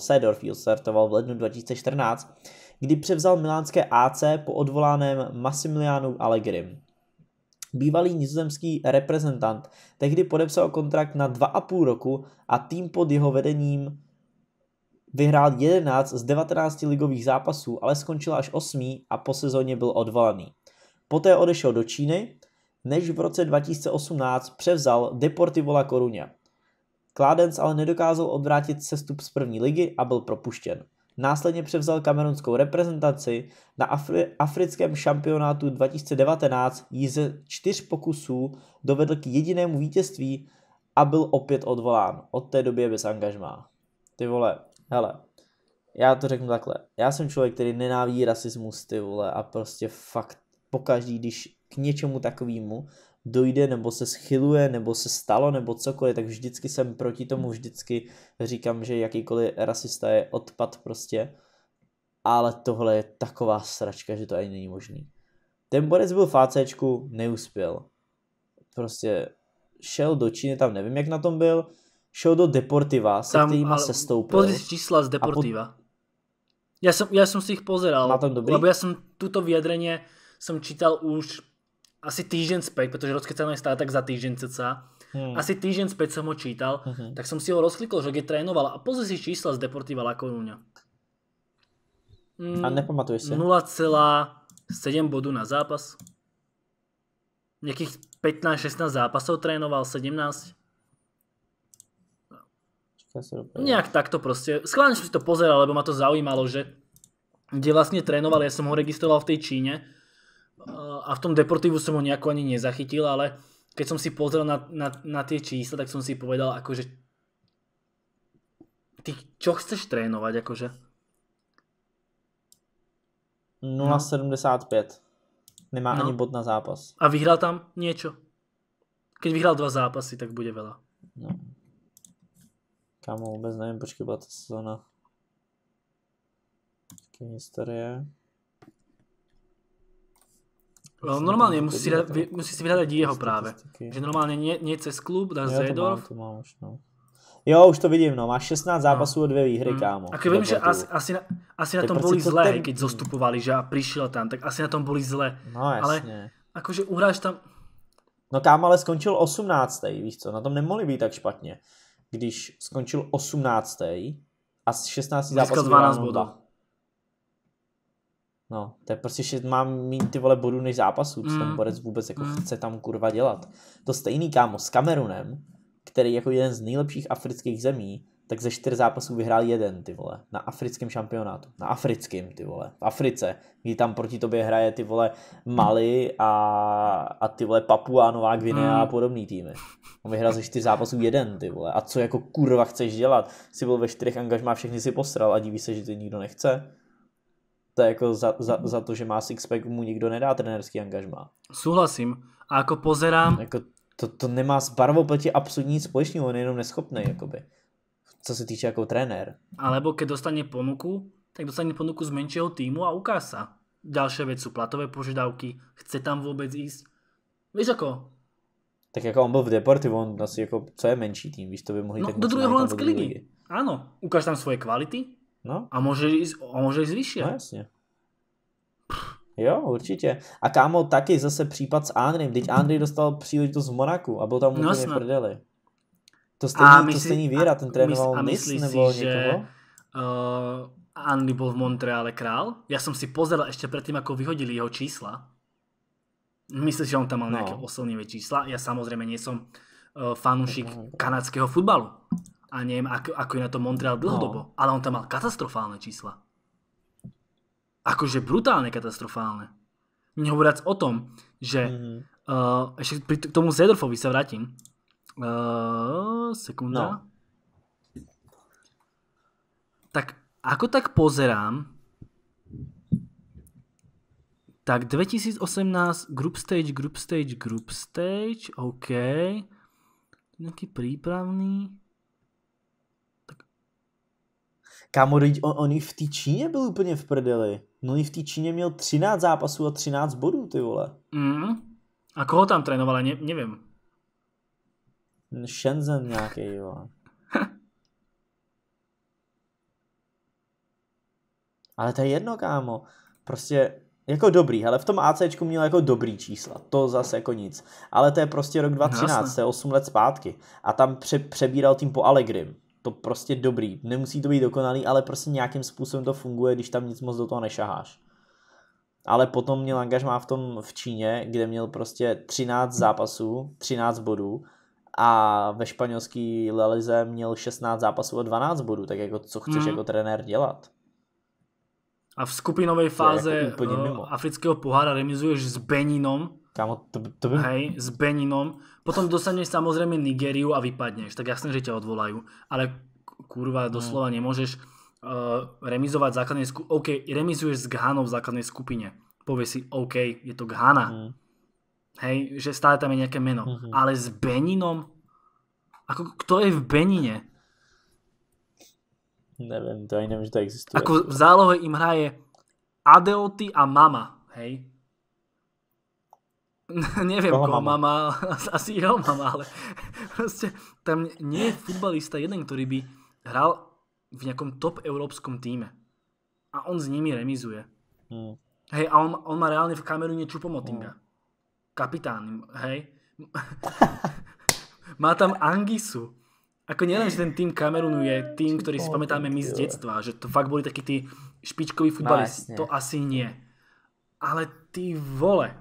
Seedorf ji odstartoval v lednu 2014, kdy převzal milánské AC po odvoláném Massimilianu Allegrim. Bývalý nizozemský reprezentant tehdy podepsal kontrakt na 2,5 roku a tým pod jeho vedením vyhrál 11 z 19 ligových zápasů, ale skončil až 8. a po sezóně byl odvolaný. Poté odešel do Číny, než v roce 2018 převzal Deportivo La Coruña. Kládens ale nedokázal odvrátit sestup z první ligy a byl propuštěn. Následně převzal kamerunskou reprezentaci, na africkém šampionátu 2019 ji ze 4 pokusů dovedl k jedinému vítězství a byl opět odvolán. Od té doby je bez angažmá. Ty vole, hele, já to řeknu takhle, já jsem člověk, který nenávidí rasismus, ty vole, a prostě fakt pokaždý, když k něčemu takovému dojde, nebo se schyluje, nebo se stalo, nebo cokoliv, tak vždycky jsem proti tomu, vždycky říkám, že jakýkoliv rasista je odpad prostě, ale tohle je taková sračka, že to ani není možný. Ten borec byl v ACčku, neuspěl. Prostě šel do Číny, tam nevím, jak na tom byl, šel do Deportiva, se kterýma sestoupil. Pozri si čísla z Deportiva. Ja som si ich pozeral, lebo ja som túto vyjadrenie som čítal už asi týždeň späť, pretože rozkecáme stále tak za týždeň ceca Asi týždeň späť som ho čítal, tak som si ho rozklikol, že keď trénoval a pozri si čísla z Deportiva La Coruña. A nepamatuješ si? 0,7 bodu na zápas. Nejakých 15-16 zápasov trénoval, 17. Nejak takto proste. Schválne som si to pozeral, lebo ma to zaujímalo, že kde vlastne trénoval, ja som ho registroval v tej Číne a v tom Deportívu som ho nejako ani nezachytil, ale keď som si pozrel na tie čísla, tak som si povedal, akože ty čo chceš trénovať, akože? 0,75. Nemá ani bod na zápas. A vyhral tam niečo? Keď vyhral 2 zápasy, tak bude veľa. No. Kámo, vôbec neviem, počkej, bola tá sezóna. Také historie. No, normálne musí si vyhľadať jeho práve. Že normálne nie cez klub, dá Zedorf. Jo, už to vidím, no. Má 16 zápasů a 2 výhry, kámo. Ako viem, že asi na tom boli zlé, keď zostupovali, že prišiel tam, tak asi na tom boli zlé. No jasne. Ale akože uhráš tam... No kámo, ale skončil 18. Víš co, na tom nemohli být tak špatně. Když skončil 18. a z 16 zápasů 12 bodů. No, to je prostě, že mám mít ty vole bodů než zápasů, co ten borec vůbec jako chce tam kurva dělat. To stejný kámo s Kamerunem, který jako jeden z nejlepších afrických zemí, tak ze 4 zápasů vyhrál 1, ty vole, na africkém šampionátu. Na africkém, ty vole, v Africe, kdy tam proti tobě hraje, ty vole, Mali a ty vole Papua, Nová Gvinea a podobný týmy. On vyhrál ze 4 zápasů 1, ty vole, a co jako kurva chceš dělat? Si byl ve 4 angažmá, všechny si posral a diví se, že ty nikdo nechce. To je jako za to, že má sixpack, mu nikdo nedá trenérský angažmá. Súhlasím. A ako pozerám... Jako to nemá s barvou pleti absolutní společný, on je jenom neschopný, jakoby. Co se týče jako trenér. Alebo keď dostane ponuku, tak dostane ponuku z menšieho týmu a ukáž sa. Ďalšia vec sú platové požiadavky, chce tam vôbec ísť. Víš ako? Tak jako on byl v Deportivu, on asi jako, co je menší tým, víš, to by mohli... No, tak do druhé holandské ligy. Áno, ukáž tam svoje kvality. No. A může jít vyšší. No jasně. Jo, určitě. A kámo, taky zase případ s Andrym. Teď Andrej dostal příležitost v Monaku a byl tam úplně v prdeli. To stejný Víra, ten trénoval Nice nebo si, někoho. Andry byl v Montreale král. Já jsem si pozeral ještě předtím, jako vyhodili jeho čísla. Myslíš, že on tam mal nějaké oslnivé čísla? Já samozřejmě nejsem fanoušik kanadského futbalu. A neviem, ako je na to Montreal dlhodobo. Ale on tam mal katastrofálne čísla. Akože brutálne katastrofálne. Nehovoriac o tom, že... ešte pri tomu Zedorfovi sa vrátim. Sekunda. Tak ako tak pozerám... Tak 2018 group stage. OK. Nejaký prípravný... Kámo, on i v té Číně byl úplně v prdeli. No i v té Číně měl 13 zápasů a 13 bodů, ty vole. A koho tam trénoval, nevím. Shenzhen nějaký, vole. Ale to je jedno, kámo. Prostě jako dobrý, ale v tom ACčku měl jako dobrý čísla. To zase jako nic. Ale to je prostě rok 2013, to je 8 let zpátky. A tam přebíral tým po Allegrim. To prostě dobrý. Nemusí to být dokonalý, ale prostě nějakým způsobem to funguje, když tam nic moc do toho nešaháš. Ale potom měl angažmá v Číně, kde měl prostě 13 zápasů, 13 bodů a ve španělský lize měl 16 zápasů a 12 bodů. Tak jako co chceš jako trenér dělat? A v skupinové fáze jako afrického pohára remizuješ s Beninom. Kámo, to by... Hej, s Beninom. Potom dostaneš samozrejme Nigériu a vypadneš. Tak jasné, že ťa odvolajú. Ale kurva, doslova nemôžeš remizovať v základnej skupine. OK, remizuješ s Ghanou v základnej skupine. Povieš si, OK, je to Ghana. Hej, že stále tam je nejaké meno. Ale s Beninom? Ako, kto je v Benine? Neviem, to aj neviem, že to existuje. Ako v zálohe im hraje Adeoti a Mama. Hej. Neviem, koho mama, asi jeho mama, ale proste tam nie je futbalista jeden, ktorý by hral v nejakom top európskom týme. A on s nimi remizuje. Hej, a on má reálne v Kamerune Choupo-Motinga. Kapitán, hej. Má tam Angisu. Ako nielen, že ten tým Kamerunu je tým, ktorý si pamätáme my z detstva, že to fakt boli takí tí špičkoví futbalisti, to asi nie. Ale ty vole.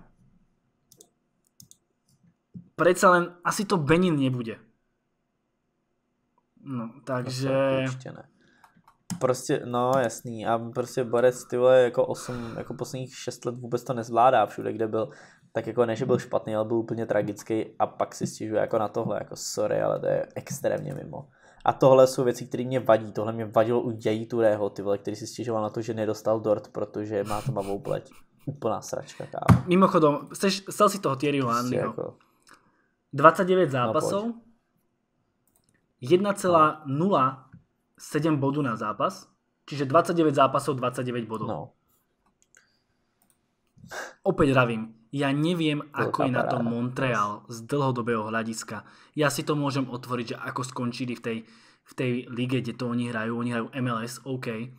Predsa len asi to Benin nebude. No, takže... Prostě, no jasný, a prostě Borec, ty vole, jako 8, jako posledních 6 let vůbec to nezvládá všude, kde byl, tak jako ne, že byl špatný, ale byl úplně tragický a pak si stěžuje jako na tohle, jako sorry, ale to je extrémně mimo. A tohle jsou věci, které mě vadí, tohle mě vadilo u Dějí Turého, ty vole, který si stěžoval na to, že nedostal dort, protože má tmavou pleť. Úplná sračka, kámo. Mimochodom, stal si toho Thierryho Henryho. Jako... 29 zápasov, no, 1,07 bodu na zápas, čiže 29 zápasov, 29 bodov. No. Opäť ravím, ja neviem, ako je na tom Montreal z dlhodobého hľadiska. Ja si to môžem otvoriť, že ako skončili v tej lige, kde to oni hrajú MLS, OK.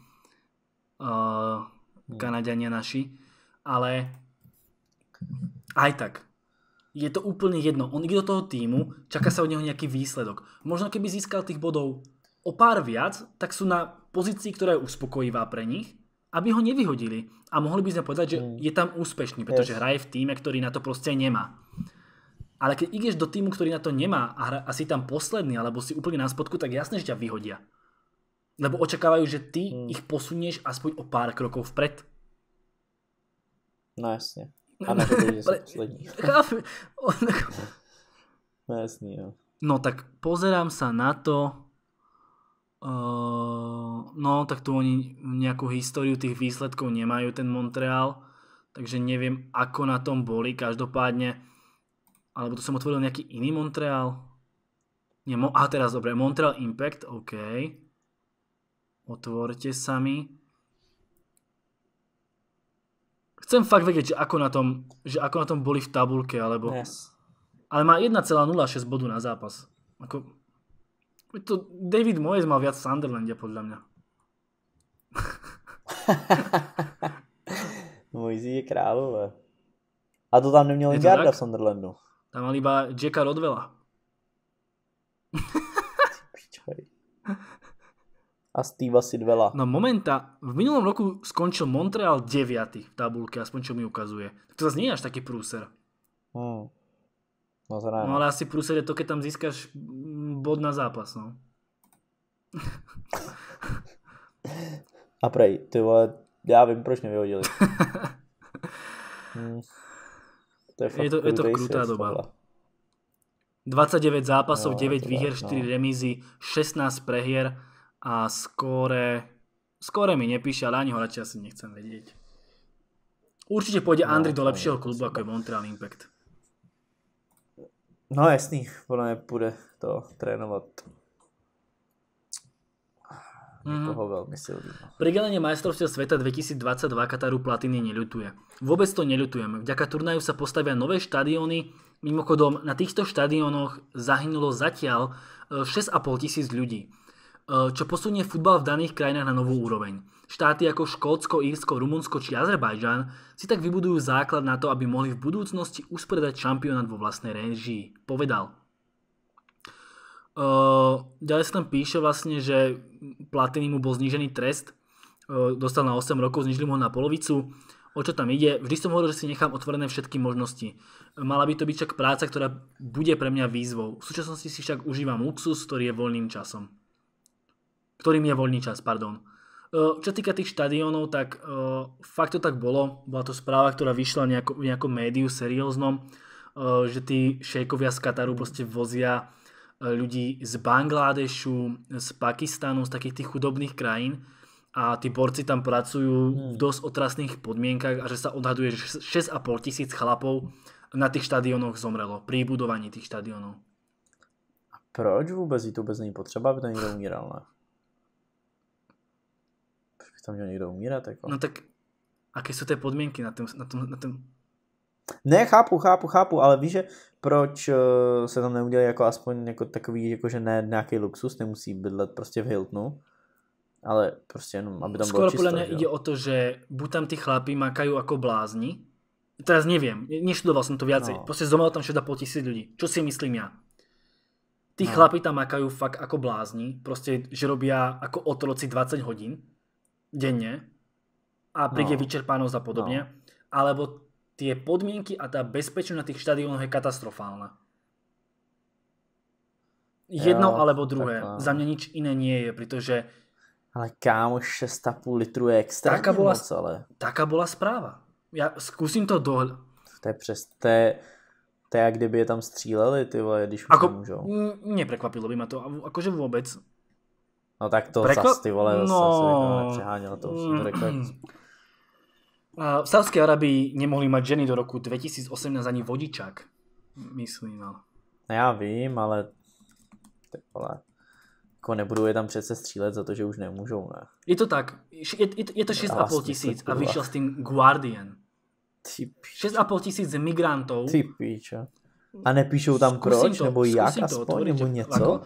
Kanaďania naši, ale aj tak. Je to úplne jedno. On ide do toho týmu, čaká sa od neho nejaký výsledok. Možno keby získal tých bodov o pár viac, tak sú na pozícii, ktorá je uspokojivá pre nich, aby ho nevyhodili. A mohli by sme povedať, že je tam úspešný, pretože hraje v týme, ktorý na to proste nemá. Ale keď ideš do týmu, ktorý na to nemá a si tam posledný, alebo si úplne na spodku, tak jasné, že ťa vyhodia. Lebo očakávajú, že ty ich posunieš aspoň o pár krokov vpred. No jasne. A na to bude posledný. No jasný, jo. No tak pozerám sa na to... No, tak tu oni nejakú históriu tých výsledkov nemajú, ten Montreal, takže neviem, ako na tom boli, každopádne, alebo tu som otvoril nejaký iný Montreal, teraz dobre, Montreal Impact, OK, otvorte sa mi, chcem fakt vedieť, že ako na tom boli v tabuľke, alebo, ale má 1,06 bodu na zápas, ako... To David Moyes mal viac v Sunderlande, podľa mňa. Moyes je králové. A to tam neměl Lingarda v Sunderlandu. Tam mal iba Jacka Rodwella. A Steva Sidwella. No momenta, v minulom roku skončil Montreal 9. v tabulke, aspoň čo mi ukazuje. Tak to zase nie je až taký prúser. No ale asi prúser je to, keď tam získaš bod na zápas, no. A prej, ty vole, ja viem, proč nevyhodili. Je to krutá doba. 29 zápasov, 9 výher, 4 remízy, 16 prehier a skóre mi nepíše, ale ani ho radšej asi nechcem vedieť. Určite pôjde Andri do lepšieho klubu, ako je Montreal Impact. No jasný, podľa mňa bude to trénovať niekoho veľmi silný. Pridelenie majstrovstiev sveta 2022 Kataru Platini neľutuje. Vôbec to neľutujem. Vďaka turnaju sa postavia nové štadióny. Mimochodom, na týchto štadiónoch zahynulo zatiaľ 6,5 tisíc ľudí, čo posunie futbal v daných krajinách na novú úroveň. Štáty ako Škótsko, Írsko, Rumunsko či Azerbajdžan si tak vybudujú základ na to, aby mohli v budúcnosti usporiadať šampionát vo vlastnej réžii, povedal. Ďalej sa tam píše vlastne, že Platini mu bol znížený trest, dostal na 8 rokov, znížili mu ho na polovicu. O čo tam ide? Vždy som hovoril, že si nechám otvorené všetky možnosti. Mala by to byť však práca, ktorá bude pre mňa výzvou. V súčasnosti si však užívam luxus, ktorým je voľný čas, pardon. Čo týka tých štadiónov, tak fakt to tak bolo. Bola to správa, ktorá vyšla v nejakom médiu serióznom, že tí šejkovia z Kataru proste vozia ľudí z Bangládešu, z Pakistanu, z takých tých chudobných krajín a tí borci tam pracujú v dosť otrasných podmienkach a že sa odhaduje, že 6,5 tisíc chlapov na tých štadiónoch zomrelo pri budovaní tých štadiónov. A proč vôbec není potreba, aby to nikto umíral, ne? Tam že niekto umíra, tak... No tak, aké sú tie podmienky na tom... Ne, chápu, ale víš, že proč se tam neudělali jako aspoň jako takový, jakože ne nějaký luxus, nemusí bydlet prostě v Hiltonu, ale prostě jenom, aby tam bylo čisto. Skoro podľa mňa ide o to, že buď tam tí chlapi makajú ako blázni, teraz neviem, neštudoval som to viacej, proste zomrelo tam 6,5 tisíc ľudí, čo si myslím ja. Tí chlapi tam makajú fakt ako blázni. Proste, že robia ako otroci 20 hodín denne a príde vyčerpanosť a podobne. Alebo tie podmienky a tá bezpečnosť na tých štadiónoch je katastrofálna. Jedno alebo druhé. Tak, za mňa nič iné nie je, pretože... Ale kámo, 6,5 litru je extrémne moc, ale... Taká bola správa. Ja skúsim to dohľadať. To je přes... To je jak kdyby je tam stříleli, ty vole, když už nemůžou. Neprekvapilo by ma to, akože vôbec. No tak to zas, ty vole, zase nepřehánělo to. V Saudskej Arabii nemohli mať ženy do roku 2018 ani vodičák, myslím. Já vím, ale... Jako nebudu je tam přece střílet za to, že už nemůžou, ne? Je to tak. Je to 6,5 tisíc a vyšel s tím Guardian. 6,5 tisíc migrantů. Ty píča. A nepíšou tam proč, nebo jak aspoň, nebo něco?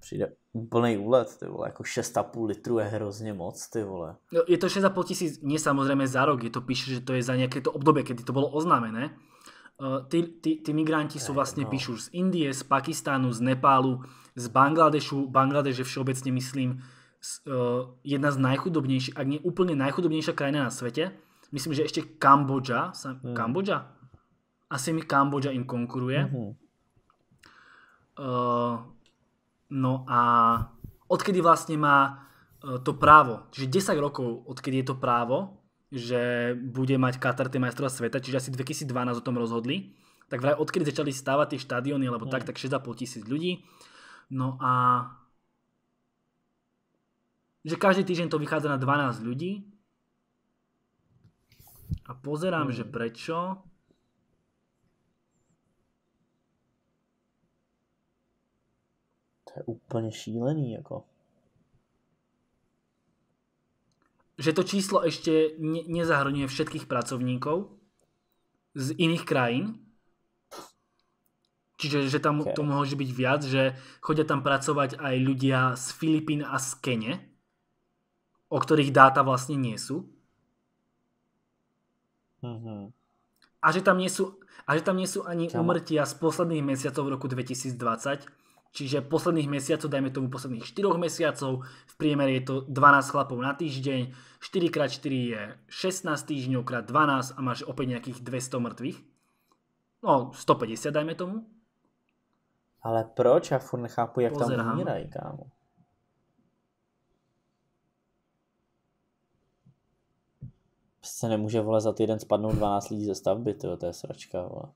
Přijde úplnej úlet, ty vole, jako 6,5 litru je hrozně moc, ty vole. Je to 6,5 tisíc, nie samozřejmě za rok, je to píše, že to je za nějaké to období, kdy to bylo oznámené. Tí migranti sú vlastne píšu z Indie, z Pakistánu, z Nepálu, z Bangladešu. Bangladeš je všeobecne, myslím, jedna z najchudobnejších, ak nie úplne najchudobnejšia krajina na svete. Myslím, že ešte Kambodža. Kambodža? Asi mi Kambodža im konkuruje. No a odkedy vlastne má to právo, čiže 10 rokov odkedy je to právo, že bude mať Katar tie majstrova sveta, čiže asi 2012 o tom rozhodli, tak vraj odkedy začali stávať tie štadióny, alebo tak 6,5 tisíc ľudí. No a že každý týždeň to vychádza na 12 ľudí. A pozerám, že prečo. To je úplne šílený, ako... Že to číslo ešte nezahrňuje všetkých pracovníkov z iných krajín. Čiže že tam to môže byť viac, že chodia tam pracovať aj ľudia z Filipín a z Kene, o ktorých dáta vlastne nie sú. A že tam nie sú, ani úmrtia z posledných mesiacov v roku 2020. Čiže posledných mesiacov, dajme tomu posledných 4 mesiacov, v priemere je to 12 chlapov na týždeň, 4×4 je 16 týždňov krát 12 a máš opäť nejakých 200 mŕtvych. No, 150 dajme tomu. Ale proč? Ja furt nechápu, jak tam umírají, kámo. Prostě nemůže, vole, za týden spadnout 12 lidí ze stavby, tyjo, to je sračka, vole.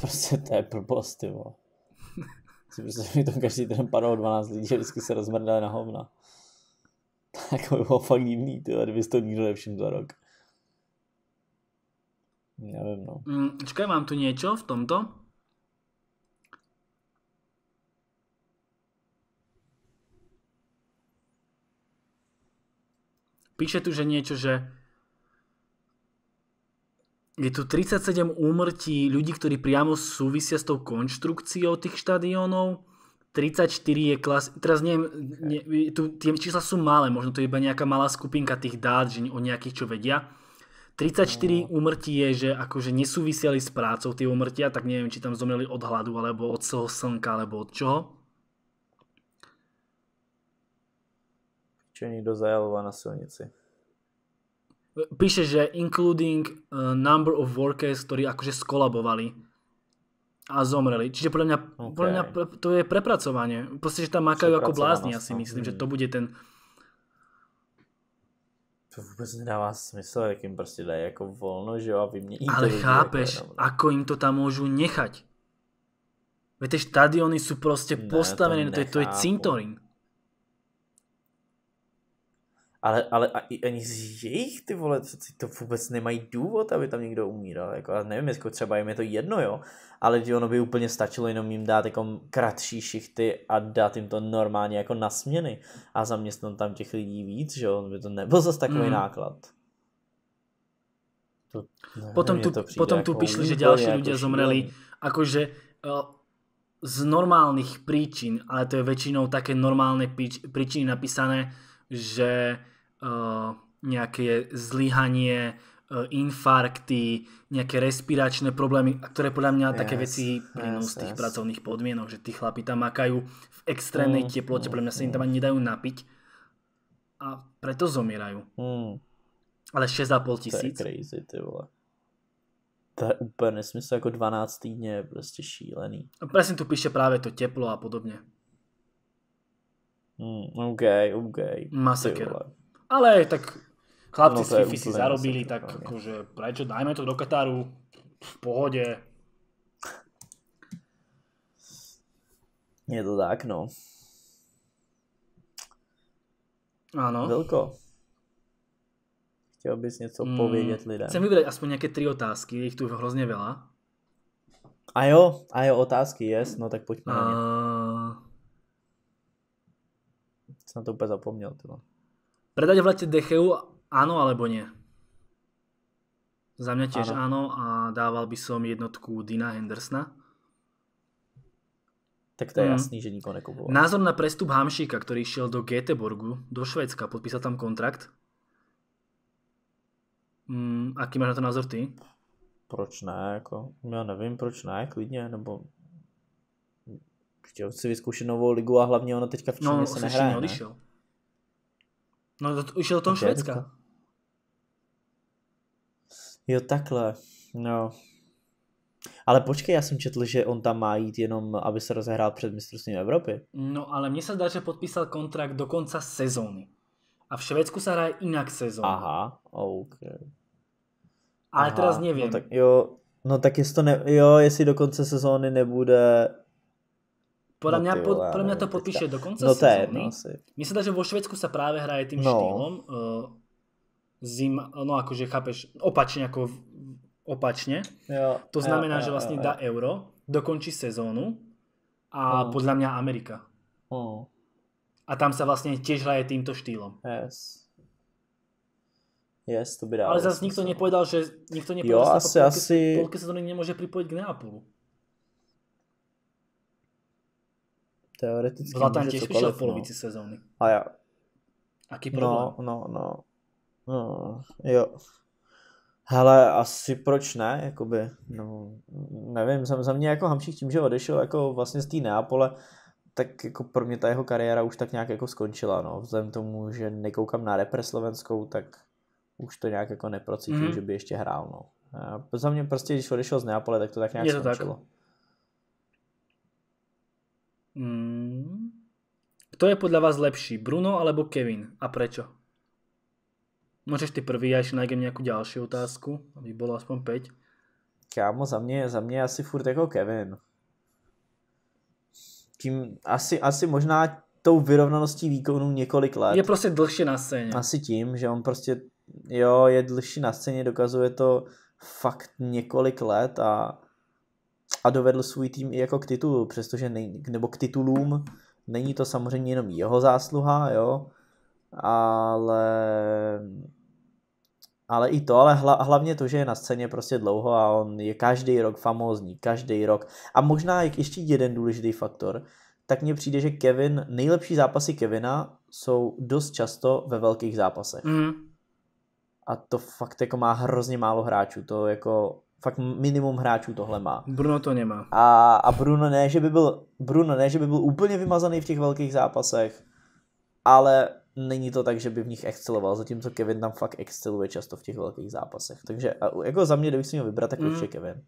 Prostě to je blbost, ty vole. Protože mi to každý týden padlo 12 lidí a vždycky se rozmrdali na hovna. Tak by bylo fakt divný, kdyby si to nikdo nevšiml za rok. Nevím, no. Čekaj, mám tu něco v tomto? Píše tu, že něco, že... Je tu 37 úmrtí ľudí, ktorí priamo súvisia s tou konštrukciou tých štadiónov. 34 je klas... Teraz neviem, tie čísla sú malé, možno to je iba nejaká malá skupinka tých dát, že o nejakých čo vedia. 34 úmrtí je, že akože nesúvisiali s prácou tie úmrtia, tak neviem, či tam zomreli od hladu, alebo od toho slnka, alebo od čoho. Čo niekto zajaloval na silnici. Píše, že including number of workers, ktorí akože skolabovali a zomreli. Čiže podľa mňa to je prepracovanie. Proste, že tam makajú ako blázni, ja si myslím, že to bude ten... To vôbec nedáva smysl, jak im proste dajú ako voľno, že jo, a vymění. Ale chápeš, ako im to tam môžu nechať. Veď tie štadióny sú proste postavené, to je cintorín. Ale ani z jejich, ty vole, to vůbec nemají důvod, aby tam někdo umíral. Jako, já nevím, jestli třeba jim je to jedno, jo, ale ono by úplně stačilo jenom jim dát jako kratší šichty a dát jim to normálně jako na směny a zaměstnat tam těch lidí víc, že on by to nebyl zase takový náklad. Potom tu píšli, že další lidé zomreli, jakože z normálnych príčin, ale to je většinou také normálne príčiny napísané, že nejaké zlyhanie infarkty, nejaké respiračné problémy, ktoré podľa mňa také veci plynú z tých pracovných podmienok, že tí chlapi tam makajú v extrémnej teplote, podľa mňa sa im tam ani nedajú napiť a preto zomierajú. Ale 6,5 tisíc. To je crazy, ty vole. To je úplně nesmysl, jako 12 týdně je prostě šílený. A presne tu píše právě to teplo a podobně. OK. Masaker. Ale tak chlapci z FIFA si zarobili, tak akože prečo, dajme to do Kataru, v pohode. Je to tak, no. Áno. Vilko. Chtěl bys něco povědět lidem? Chcem vybrať aspoň nějaké 3 otázky, ich tu hrozně veľa. A jo, otázky, yes, no tak pojďme na ně. Jsem na to úplně zapomněl, tyhle. Predať v lete Decheu, áno alebo nie? Za mňa tiež áno a dával by som jednotku Dina Hendersona. Tak to je jasný, že nikoho nekupoval. Názor na prestup Hamšíka, ktorý šiel do Göteborgu, do Švédska, podpísal tam kontrakt. Aký máš na to názor ty? Proč ne, ako? Ja neviem, proč ne, klidne, nebo... Chtěl si vyskúšiť novou ligu a hlavne ono teďka v Číne sa nehraje. No, odišiel. No to išiel do toho Švédska. Jo, takhle. No. Ale počkej, ja som četl, že on tam má jít jenom, aby sa rozehrál před mistrovstvím Evropy. No ale mne sa zdá, že podpísal kontrakt do konca sezóny. A v Švédsku sa hraje inak sezóna. Aha, OK. Ale teraz neviem. No tak jestli to jestli do konce sezóny nebude... Podľa mňa to podpíše do konca sezóny. Mne sa dá, že vo Švédsku sa práve hraje tým štýlom. Chápeš, opačne. Jo, to znamená, že vlastne dá euro, dokončí sezónu a podľa mňa Amerika. A tam sa vlastne tiež hraje týmto štýlom. Yes, to by dalo. Ale zase nikto nepovedal, že sa polke sezóny nemôže pripojiť k Neapolu. Teoreticky Zlatan tiež vyšiel v polovici sezóny. A ja. Aký problém? No. Jo. Hele, asi proč ne, jakoby, no, nevím, za mě jako Hamšík tím, že odešel jako vlastně z té Neapole, tak jako pro mě ta jeho kariéra už tak nějak jako skončila, no, vzhledem tomu, že nekoukám na repre slovenskou, tak už to nějak jako neprocítím, že by ještě hrál, no. A za mě prostě, když odešel z Neapole, tak to tak nějak skončilo. Tak. Kto je podľa vás lepší, Bruno alebo Kevin a prečo? Môžeš ty prvý, ja ešte nájdem nejakú ďalšiu otázku, aby bolo aspoň 5. Kámo, za mňa asi furt ako Kevin. Tím asi možná tou vyrovnaností výkonu několik let. Je prostě dlhšie na scéně. Asi tím, že on prostě je dlhší na scéně, dokazuje to fakt několik let a dovedl svůj tým i jako k titulu, přestože k titulům není to samozřejmě jenom jeho zásluha, jo, ale i to, ale hlavně to, že je na scéně prostě dlouho a on je každý rok famózní, každý rok. A možná ještě jeden důležitý faktor, tak mně přijde, že nejlepší zápasy Kevina jsou dost často ve velkých zápasech. A to fakt jako má hrozně málo hráčů, to jako... Fakt minimum hráčů tohle má. Bruno to nemá. A Bruno ne, že by byl úplně vymazaný v těch velkých zápasech, ale není to tak, že by v nich exceloval, zatímco Kevin tam fakt exceluje často v těch velkých zápasech. Takže jako za mě, kdybych si měl vybrat, tak určitě Kevin.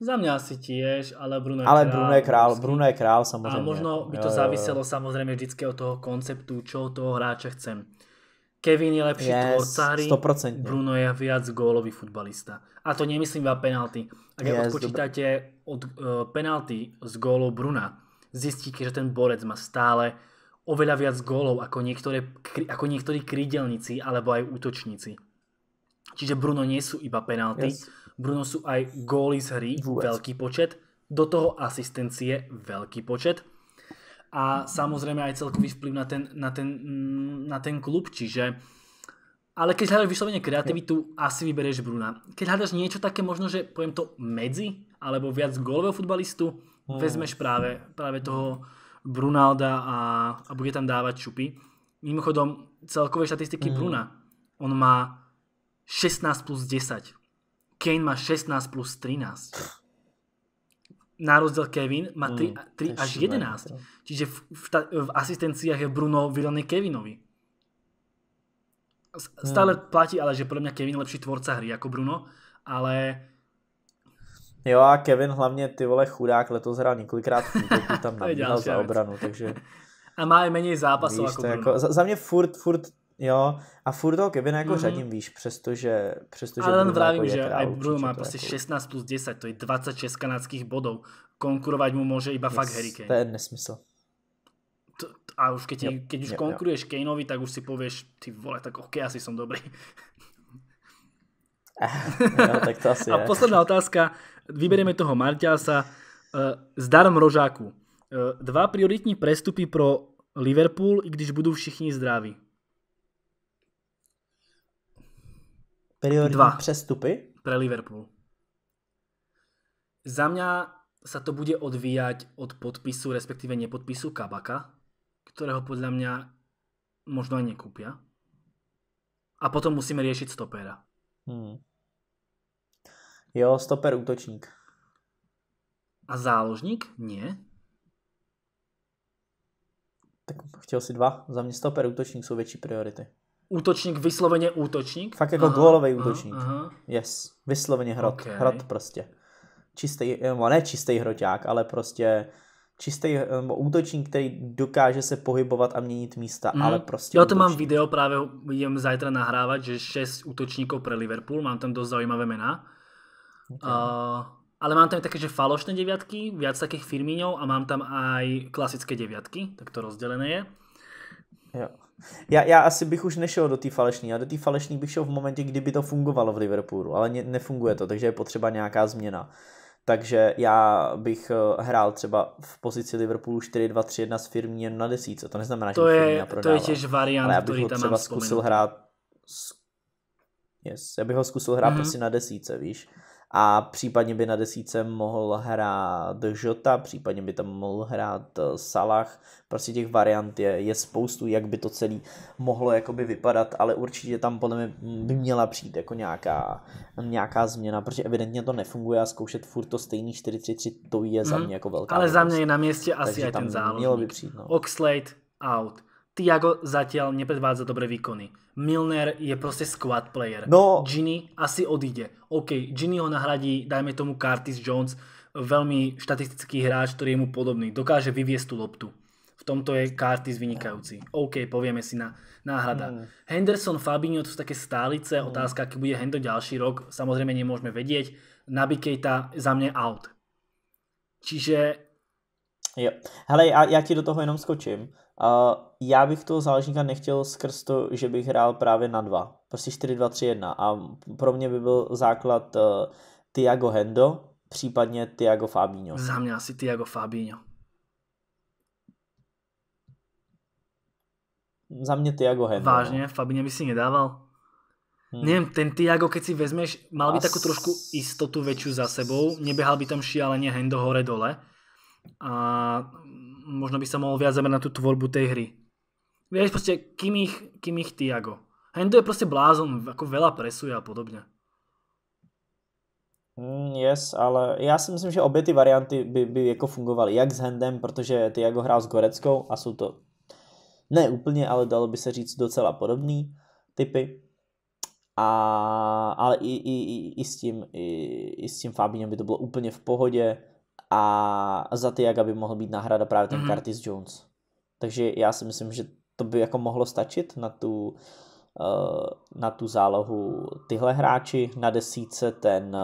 Za mě asi tiež, ale Bruno je král. Bruno je král, samozřejmě. A možno by to záviselo samozřejmě vždycky od toho konceptu, čo od toho hráča chcem. Kevin je lepší tvorcári, 100%. Bruno je viac gólový futbalista. A to nemyslím iba penalty. Ak odpočítate od penalty z gólov Bruna, zistíte, že ten borec má stále oveľa viac gólov ako niektorí krídelníci alebo aj útočníci. Čiže Bruno nie sú iba penalty, Bruno sú aj góly z hry, veľký počet, do toho asistencie, veľký počet. A samozrejme aj celkový vplyv na ten klub, čiže... Ale keď hľadaš vyslovene kreativitu, asi vybereš Bruna. Keď hľadaš niečo také možno, že poviem to medzi, alebo viac gólového futbalistu, vezmeš práve toho Brunalda a bude tam dávať šupy. Mimochodom, celkové štatistiky Bruna. On má 16+10. Kane má 16+13. Na rozdiel Kevin má 3 až 11. Čiže v asistenciách je Bruno vyrovnaný Kevinovi. Stále platí, ale že podľa mňa Kevin je lepší tvorca hry ako Bruno, ale... Jo a Kevin hlavně, ty vole, chudák, letos hrál několikrát v útoku, tam nabíhal za obranu, takže... A má i méně zápasov víš, ako Bruno. Jako, za mě furt, jo, a furt toho Kevina jako řadím, víš, přestože ale len vravím, že aj Bruno má prostě 16+10, to je 26 kanadských bodov. Konkurovať mu môže iba fakt Harry Kane. To je nesmysl. A už keď konkuruješ Kaneovi, tak už si povieš, ty vole, tak OK, asi som dobrý. No, tak to asi a je. Posledná otázka, vyberieme toho Martialsa. Zdarom Rožáku. Dva prioritní prestupy pro Liverpool, i když budú všichni zdraví. Prioritní dva přestupy? Pre Liverpool. Za mňa sa to bude odvíjať od podpisu, respektíve nepodpisu Kabaka, ktorého podľa mňa možno aj nekúpia. A potom musíme riešiť stopera. Jo, stoper, útočník. A záložník? Nie. Tak chtěl si dva. Za mě stoper, útočník jsou větší priority. Útočník, vysloveně útočník? Fakt jako gólovej útočník. Aha. Yes, vysloveně hrot. Okay. Hrot prostě. Čistý, ne čistý hroťák, ale prostě čistý útočník, který dokáže se pohybovat a měnit místa, ale prostě. Já to mám video, právě jdem zajtra nahrávat, že 6 útočníků pro Liverpool, mám tam dost zajímavé jména. Okay. Ale mám tam také, že falošné deviatky, viac takých Firmíňov a mám tam aj klasické deviatky, tak to rozdelené je. Jo. Já asi bych už nešel do té falešní, a do té falešní bych šel v momentě, kdyby to fungovalo v Liverpoolu, ale nefunguje to, takže je potřeba nějaká změna. Takže já bych hrál třeba v pozici Liverpoolu 4-2-3-1 s Firmínem na 10, to neznamená, že Firmína prodává. To je těž variant, já bych který tam mám zkusil hrát. Yes, já bych ho zkusil hrát prostě na 10, víš. A případně by na 10 mohl hrát Jota, případně by tam mohl hrát Salah. Prostě těch variant je spoustu, jak by to celé mohlo jakoby vypadat, ale určitě tam podle mě by měla přijít jako nějaká změna, protože evidentně to nefunguje a zkoušet furt to stejný 4-3-3, to je za mě jako velká. Ale za mě je na městě asi aj ten záložník. Oxlade out. Tiago zatiaľ nepredvádza dobré výkony. Milner je proste squad player. No. Gini asi odíde. OK, Gini ho nahradí, dajme tomu Curtis Jones, veľmi štatistický hráč, ktorý je mu podobný. Dokáže vyviesť tú loptu. V tomto je Curtis vynikajúci. OK, povieme si na náhrada. Henderson, Fabinho, to sú také stálice. Otázka, aký bude Hendo ďalší rok, samozrejme nemôžeme vedieť. Naby Keita za mne out. Čiže... Jo. Hele, já ti do toho jenom skočím. Já bych toho záležníka nechtěl skrz to, že bych hrál právě na 2. Prostě 4-2-3-1. A pro mě by byl základ Thiago Hendo, případně Thiago Fabinho. Za mě asi Thiago Fabinho. Za mě Thiago Hendo. Vážně? Fabinho by si nedával? Neviem, ten Thiago, keď si vezmeš, mal by takú trošku istotu väčšiu za sebou. Nebehal by tam šialenie Hendo hore-dole. A možno by sa mohol viac zamerať na tú tvorbu tej hry. Vieš proste, kým ich Thiago. Hendo je proste blázon, ako veľa presuje a podobne. Yes, ale já si myslím, že obě ty varianty by jako fungovaly. Jak s Hendem, protože Thiago hrál s Goreckou a sú to ne úplně, ale dalo by se říct docela podobný typy. Ale i s tím Fabinho by to bylo úplně v pohodě. A za Thiaga by mohl být náhrada právě ten Curtis Jones. Takže já si myslím, že to by jako mohlo stačit na tu zálohu tyhle hráči. Na 10 ten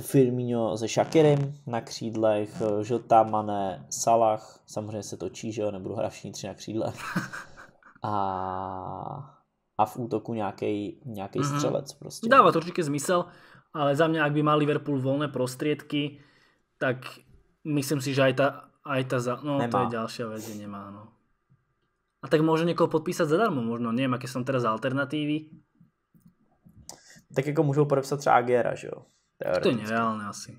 Firmino se Shakirem, na křídlech Jota, Mané, Salah. Samozřejmě se točí, že jo, nebudu hrát všichni 3 na křídlech. A v útoku nějaký střelec prostě. Dává to určitě zmysel, ale za mě, jak by mal Liverpool volné prostriedky, tak myslím si, že aj tá no nemá. To je ďalšia vec, že nemá, no. A tak môže niekoho podpísať zadarmo, možno, neviem, aké som teraz alternatívy. Tak ako môžu podepsať třeba Agera, že jo? To je nereálne asi.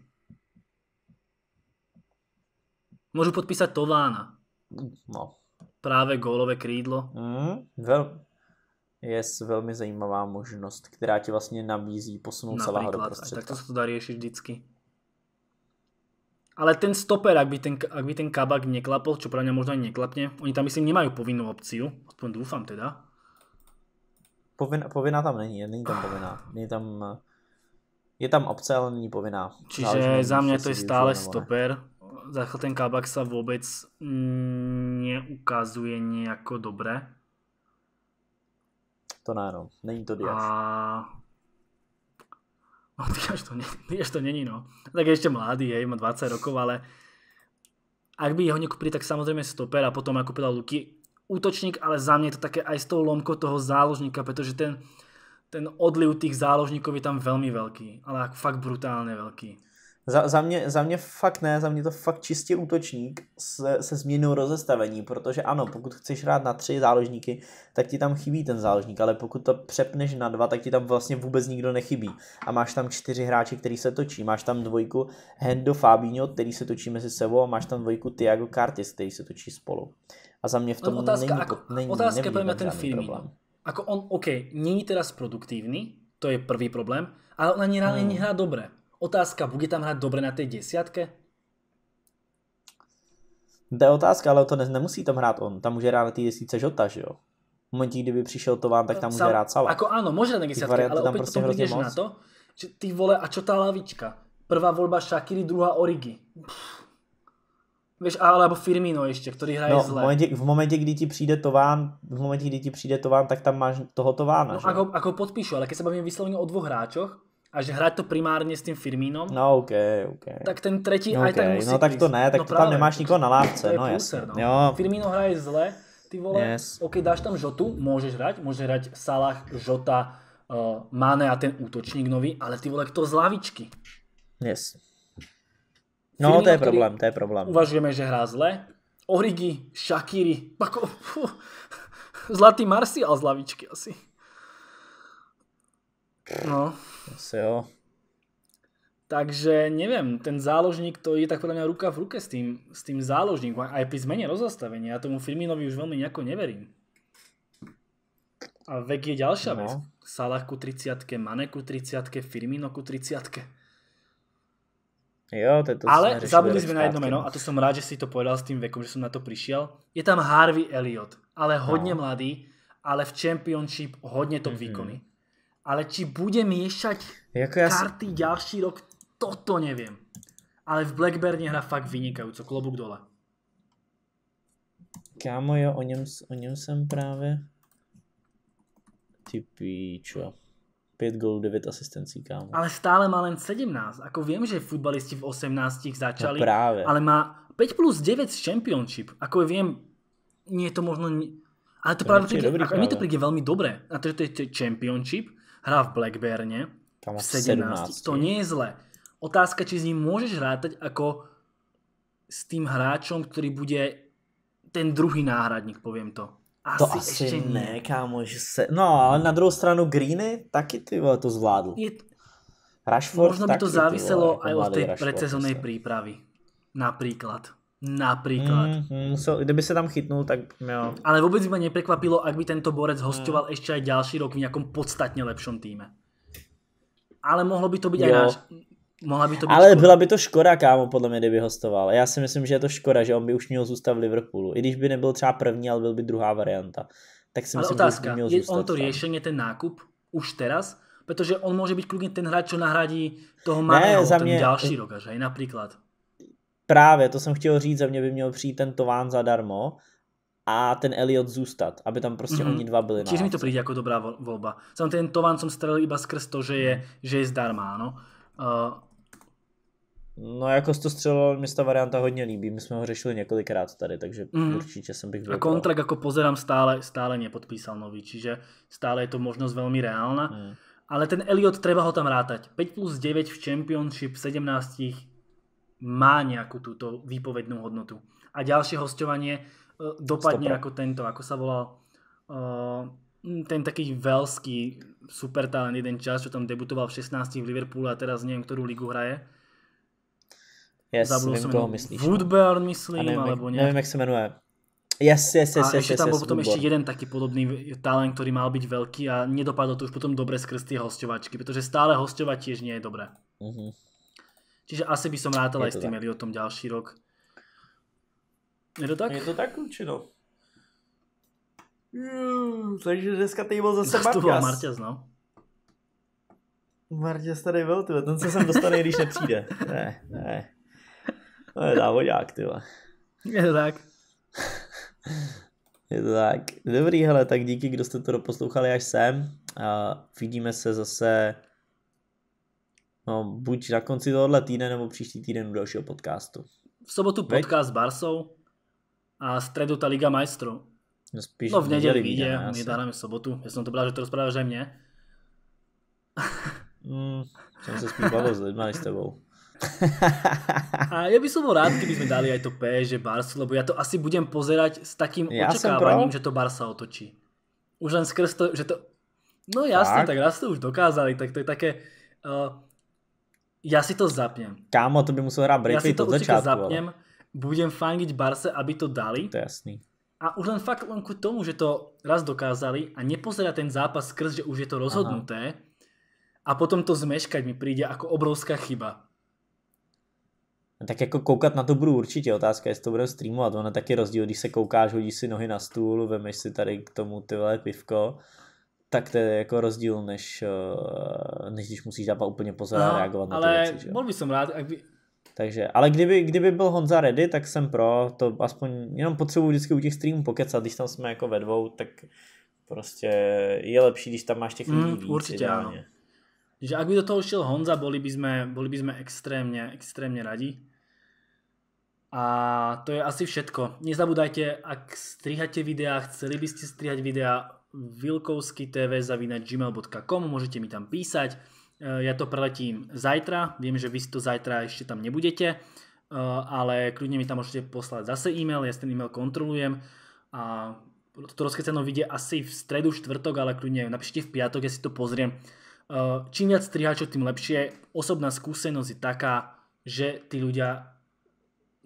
Môžu podpísať Tována. No. Práve gólové krídlo. je velmi zajímavá možnost, která ti vlastně nabízí posunout celého do prostředka. Tak to se to dá řešit vždycky. Ale ten stoper, ak by ten Kabak neklapol, čo pravňa možno ani neklapne, oni tam myslím nemajú povinnú opciu, aspoň dúfam teda. Povinná tam není tam povinná. Je tam obce, ale není povinná. Čiže záleží, za mňa to je stále stoper. Ten Kabak sa vôbec neukazuje nejako dobre. To náno, není to Diaz. No, to není, no. Tak je ešte mladý, má 20 rokov, ale ak by ho nekúpili, tak samozrejme stoper a potom, ako povedal Luky, útočník, ale za mňa je to také aj s tou lomkou toho záložníka, pretože ten odliv tých záložníkov je tam veľmi veľký, ale fakt brutálne veľký. Za mě fakt ne, za mě to fakt čistě útočník se změnou rozestavení, protože ano, pokud chceš hrát na 3 záložníky, tak ti tam chybí ten záložník, ale pokud to přepneš na 2, tak ti tam vlastně vůbec nikdo nechybí. A máš tam 4 hráče, který se točí, máš tam 2 Hendo Fabinho, který se točí mezi sebou a máš tam 2 Thiago Cartis, který se točí spolu. A za mě v tom otázka nevidím ten problém. Ako on, OK, není teraz produktívny, to je prvý problém, ale on ani reálne nehrá dobre. Otázka, bude tam hrať dobre na tej 10? To je otázka, ale to nemusí tam hrát on. Tam může hrát na tej 10 Žota, že jo? V momentě, kdyby přišel Tován, tak tam může hrát Salah. Ako áno, môže na 10, ale opäť potom ideš na to, že ty vole, a čo tá lavička? Prvá voľba Shaqiri, druhá Origi. Vieš, alebo Firmino ešte, ktorý hraje zle. V momente, kdy ti přijde Tován, tak tam máš toho Tována. No, ako podpíšu, ale keď sa bavím vyslovene o 2 hráčoch, a že hrať to primárne s tým Firmínom, no, okay. Tak ten tretí aj tak musí... No tak to ne, tak no, to tam nemáš nikoho na lávce. To je prúser, no. Jo. Firmino hraje zle, ty vole, yes. OK, dáš tam Žotu, môže hrať Salah, Žota, Mane a ten útočník nový, ale ty vole, kto z lavičky? Yes. No, Firmino, to je problém. Uvažujeme, že hrá zle. Origi, Shaqiri, ako... Zlatý Marcial z lavičky asi. No. Asi jo. Takže neviem, ten záložník to je tak podľa mňa ruka v ruke s tým záložníkom, aj pri zmene rozostavenia. Ja tomu Firminovi už veľmi nejako neverím. A vek je ďalšia vec. Salah ku 30-ke, Mane ku 30-ke, Firmino ku 30-ke. Jo, to ale zabudli sme na jedno meno, a to som rád, že si to povedal s tým vekom, že som na to prišiel. Je tam Harvey Elliott, ale hodne mladý, ale v Championship hodne top výkony. Ale či bude miešať karty ďalší rok, toto neviem. Ale v Blackburne hra fakt vynikajúco, klobúk dole. Kámo, jo, o něm jsem právě typíčo. 5 gólů, 9 asistencí, kámo. Ale stále má len 17. Ako viem, že futbalisti v 18 začali, no právě. Ale má 5+9 z Championship. Ako viem, nie je to možno... Ale to práve mi to príde veľmi dobré. A to je Championship, hra v Blackburne v 17. To nie je zle. Otázka, či s ním môžeš rátať ako s tým hráčom, ktorý bude ten druhý náhradník, poviem to. Asi ešte nie. Kámo, no, ale na druhou stranu Greeny taky ty vole to zvládl. Možno by to záviselo aj od tej predsezónnej prípravy. Napríklad. Kdyby sa tam chytnul, tak jo. Ale vôbec by ma neprekvapilo, ak by tento borec hostoval ešte aj ďalší rok v nejakom podstatne lepšom týme. Ale mohlo by to byť jo. Aj náš... Ale byla by to škoda, kámo, podle mě, kdyby hostoval. Já si myslím, že je to škoda, že on by už měl zůstat v Liverpoolu. I když by nebyl třeba první, ale byl by druhá varianta. Tak si myslím, ale otázka, že by měl zůstat. Je on to riešenie, ten nákup, už teraz? Pretože on môže byť kľudne ten hráč, čo nahradí toho Maného, ten ďalší rok až aj napríklad. Právě, to jsem chtěl říct, za mě by měl přijít ten Tován zadarmo a ten Elliot zůstat, aby tam prostě oni dva byli. Čiže mi to príde ako dobrá voľba. Sam ten Tován som strelil iba skrz to, že je zdarma, áno. No jako to střelilo, mě ta varianta hodně líbí, my jsme ho řešili několikrát tady, takže určitě jsem bych... A kontrakt, ako pozerám, stále nepodpísal nový, čiže stále je to možnosť veľmi reálna, ale ten Elliot, treba ho tam rátať. 5+9 v Championship 17 má nejakú túto výpovednú hodnotu. A ďalšie hosťovanie dopadne Stopra. Ako tento, ako sa volal ten taký velský supertalent jeden čas, čo tam debutoval v 16 v Liverpoolu a teraz neviem, ktorú ligu hraje. Yes, viem, koho myslíš. Woodburn, myslím, alebo neviem, jak sa menuje. Yes, tam bol potom ešte jeden taký podobný talent, ktorý mal byť veľký a nedopadlo to už potom dobre skrz tie hostovačky, pretože stále hostovať tiež nie je dobré. Uh-huh. Čiže asi by som rátal aj s tým Eliotom ďalší rok. Je to tak? Je to tak určitě. Takže dneska tady byl zase Marťas. To byl Marťas, no. Marťas tady byl, tyhle. Ten se sem dostane, když nepřijde. Ne. To je závodák, tyhle. Je to tak. Je to tak. Dobrý, hele, tak díky, kdo jste to doposlouchali až sem. A vidíme se zase buď na konci tohohle týdne, nebo příští týden u dalšího podcastu. V sobotu podcast s Barsou a stredu tá Liga majstrov. No v neděli vyjde, my dáme v sobotu. Ja som to bral, že to rozprávaš aj mne. Som sa spíš bavil s lidmi s tebou. A ja by som bol rád, keby sme dali aj to PSG Barsu, lebo ja to asi budem pozerať s takým očakávaním, že to Barsa otočí. Už len skrz to, že to... No jasne, tak raz to už dokázali, tak to je také... Ja si to zapnem. Kámo, to by musel hrať breakaway od začiatku. Ja si to zapnem, budem fangiť Barse, aby to dali. To je jasný. A už len fakt len ku tomu, že to raz dokázali a nepozerať ten zápas skrz, že už je to rozhodnuté. Aha. A potom to zmeškať mi príde ako obrovská chyba. Tak ako koukat na to budu určite. Otázka je, jestli to budem streamovat. Ono tak je rozdíl, když se koukáš, hodíš si nohy na stůl, vemeš si tady k tomu tyhle pivko. Tak to je jako rozdíl, než když musíš dávat úplně pozor a reagovat na ty věci. Ale bol by som rád. Takže, ale kdyby byl Honza ready, tak jsem pro. To aspoň jenom potřebuji vždycky u těch streamů pokecat, když tam jsme jako ve dvou, tak prostě je lepší, když tam máš těch lidí víc. Určitě áno. Takže ak by do toho šiel Honza, boli by sme extrémne radi. A to je asi všetko. Nezabúdajte, ak strihate videá, chceli by ste strihať videá, vilkovskytv@gmail.com, môžete mi tam písať, ja to preletím zajtra, viem, že vy to zajtra ešte tam nebudete, ale kľudne mi tam môžete poslať zase e-mail, ja ten e-mail kontrolujem a to rozkecané vyjde asi v stredu, štvrtok, ale kľudne napíšte v piatok, ja si to pozriem. Čím viac strihačov, tým lepšie. Osobná skúsenosť je taká, že tí ľudia,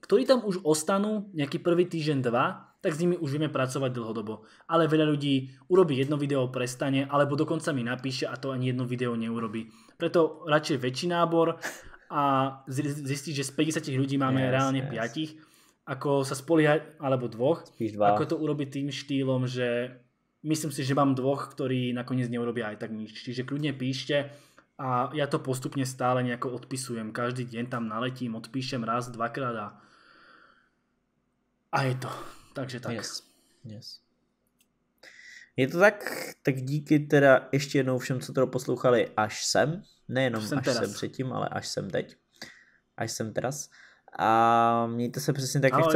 ktorí tam už ostanú nejaký prvý týždeň, dva, tak s nimi už vieme pracovať dlhodobo. Ale veľa ľudí urobí jedno video, prestane, alebo dokonca mi napíše a to ani jedno video neurobí. Preto radšej väčší nábor a zistiť, že z 50 ľudí máme reálne 5, ako sa spoliehať, alebo 2, ako to urobiť tým štýlom, že myslím si, že mám 2, ktorí nakoniec neurobia aj tak nič. Čiže kľudne píšte a ja to postupne stále nejako odpisujem. Každý deň tam naletím, odpíšem raz, dvakrát a je to... Takže tak. Yes. Je to tak, tak díky teda ještě jednou všem, co to poslouchali až sem, nejenom až sem předtím, ale až sem teď, až sem teraz a mějte se přesně tak, jak chcete.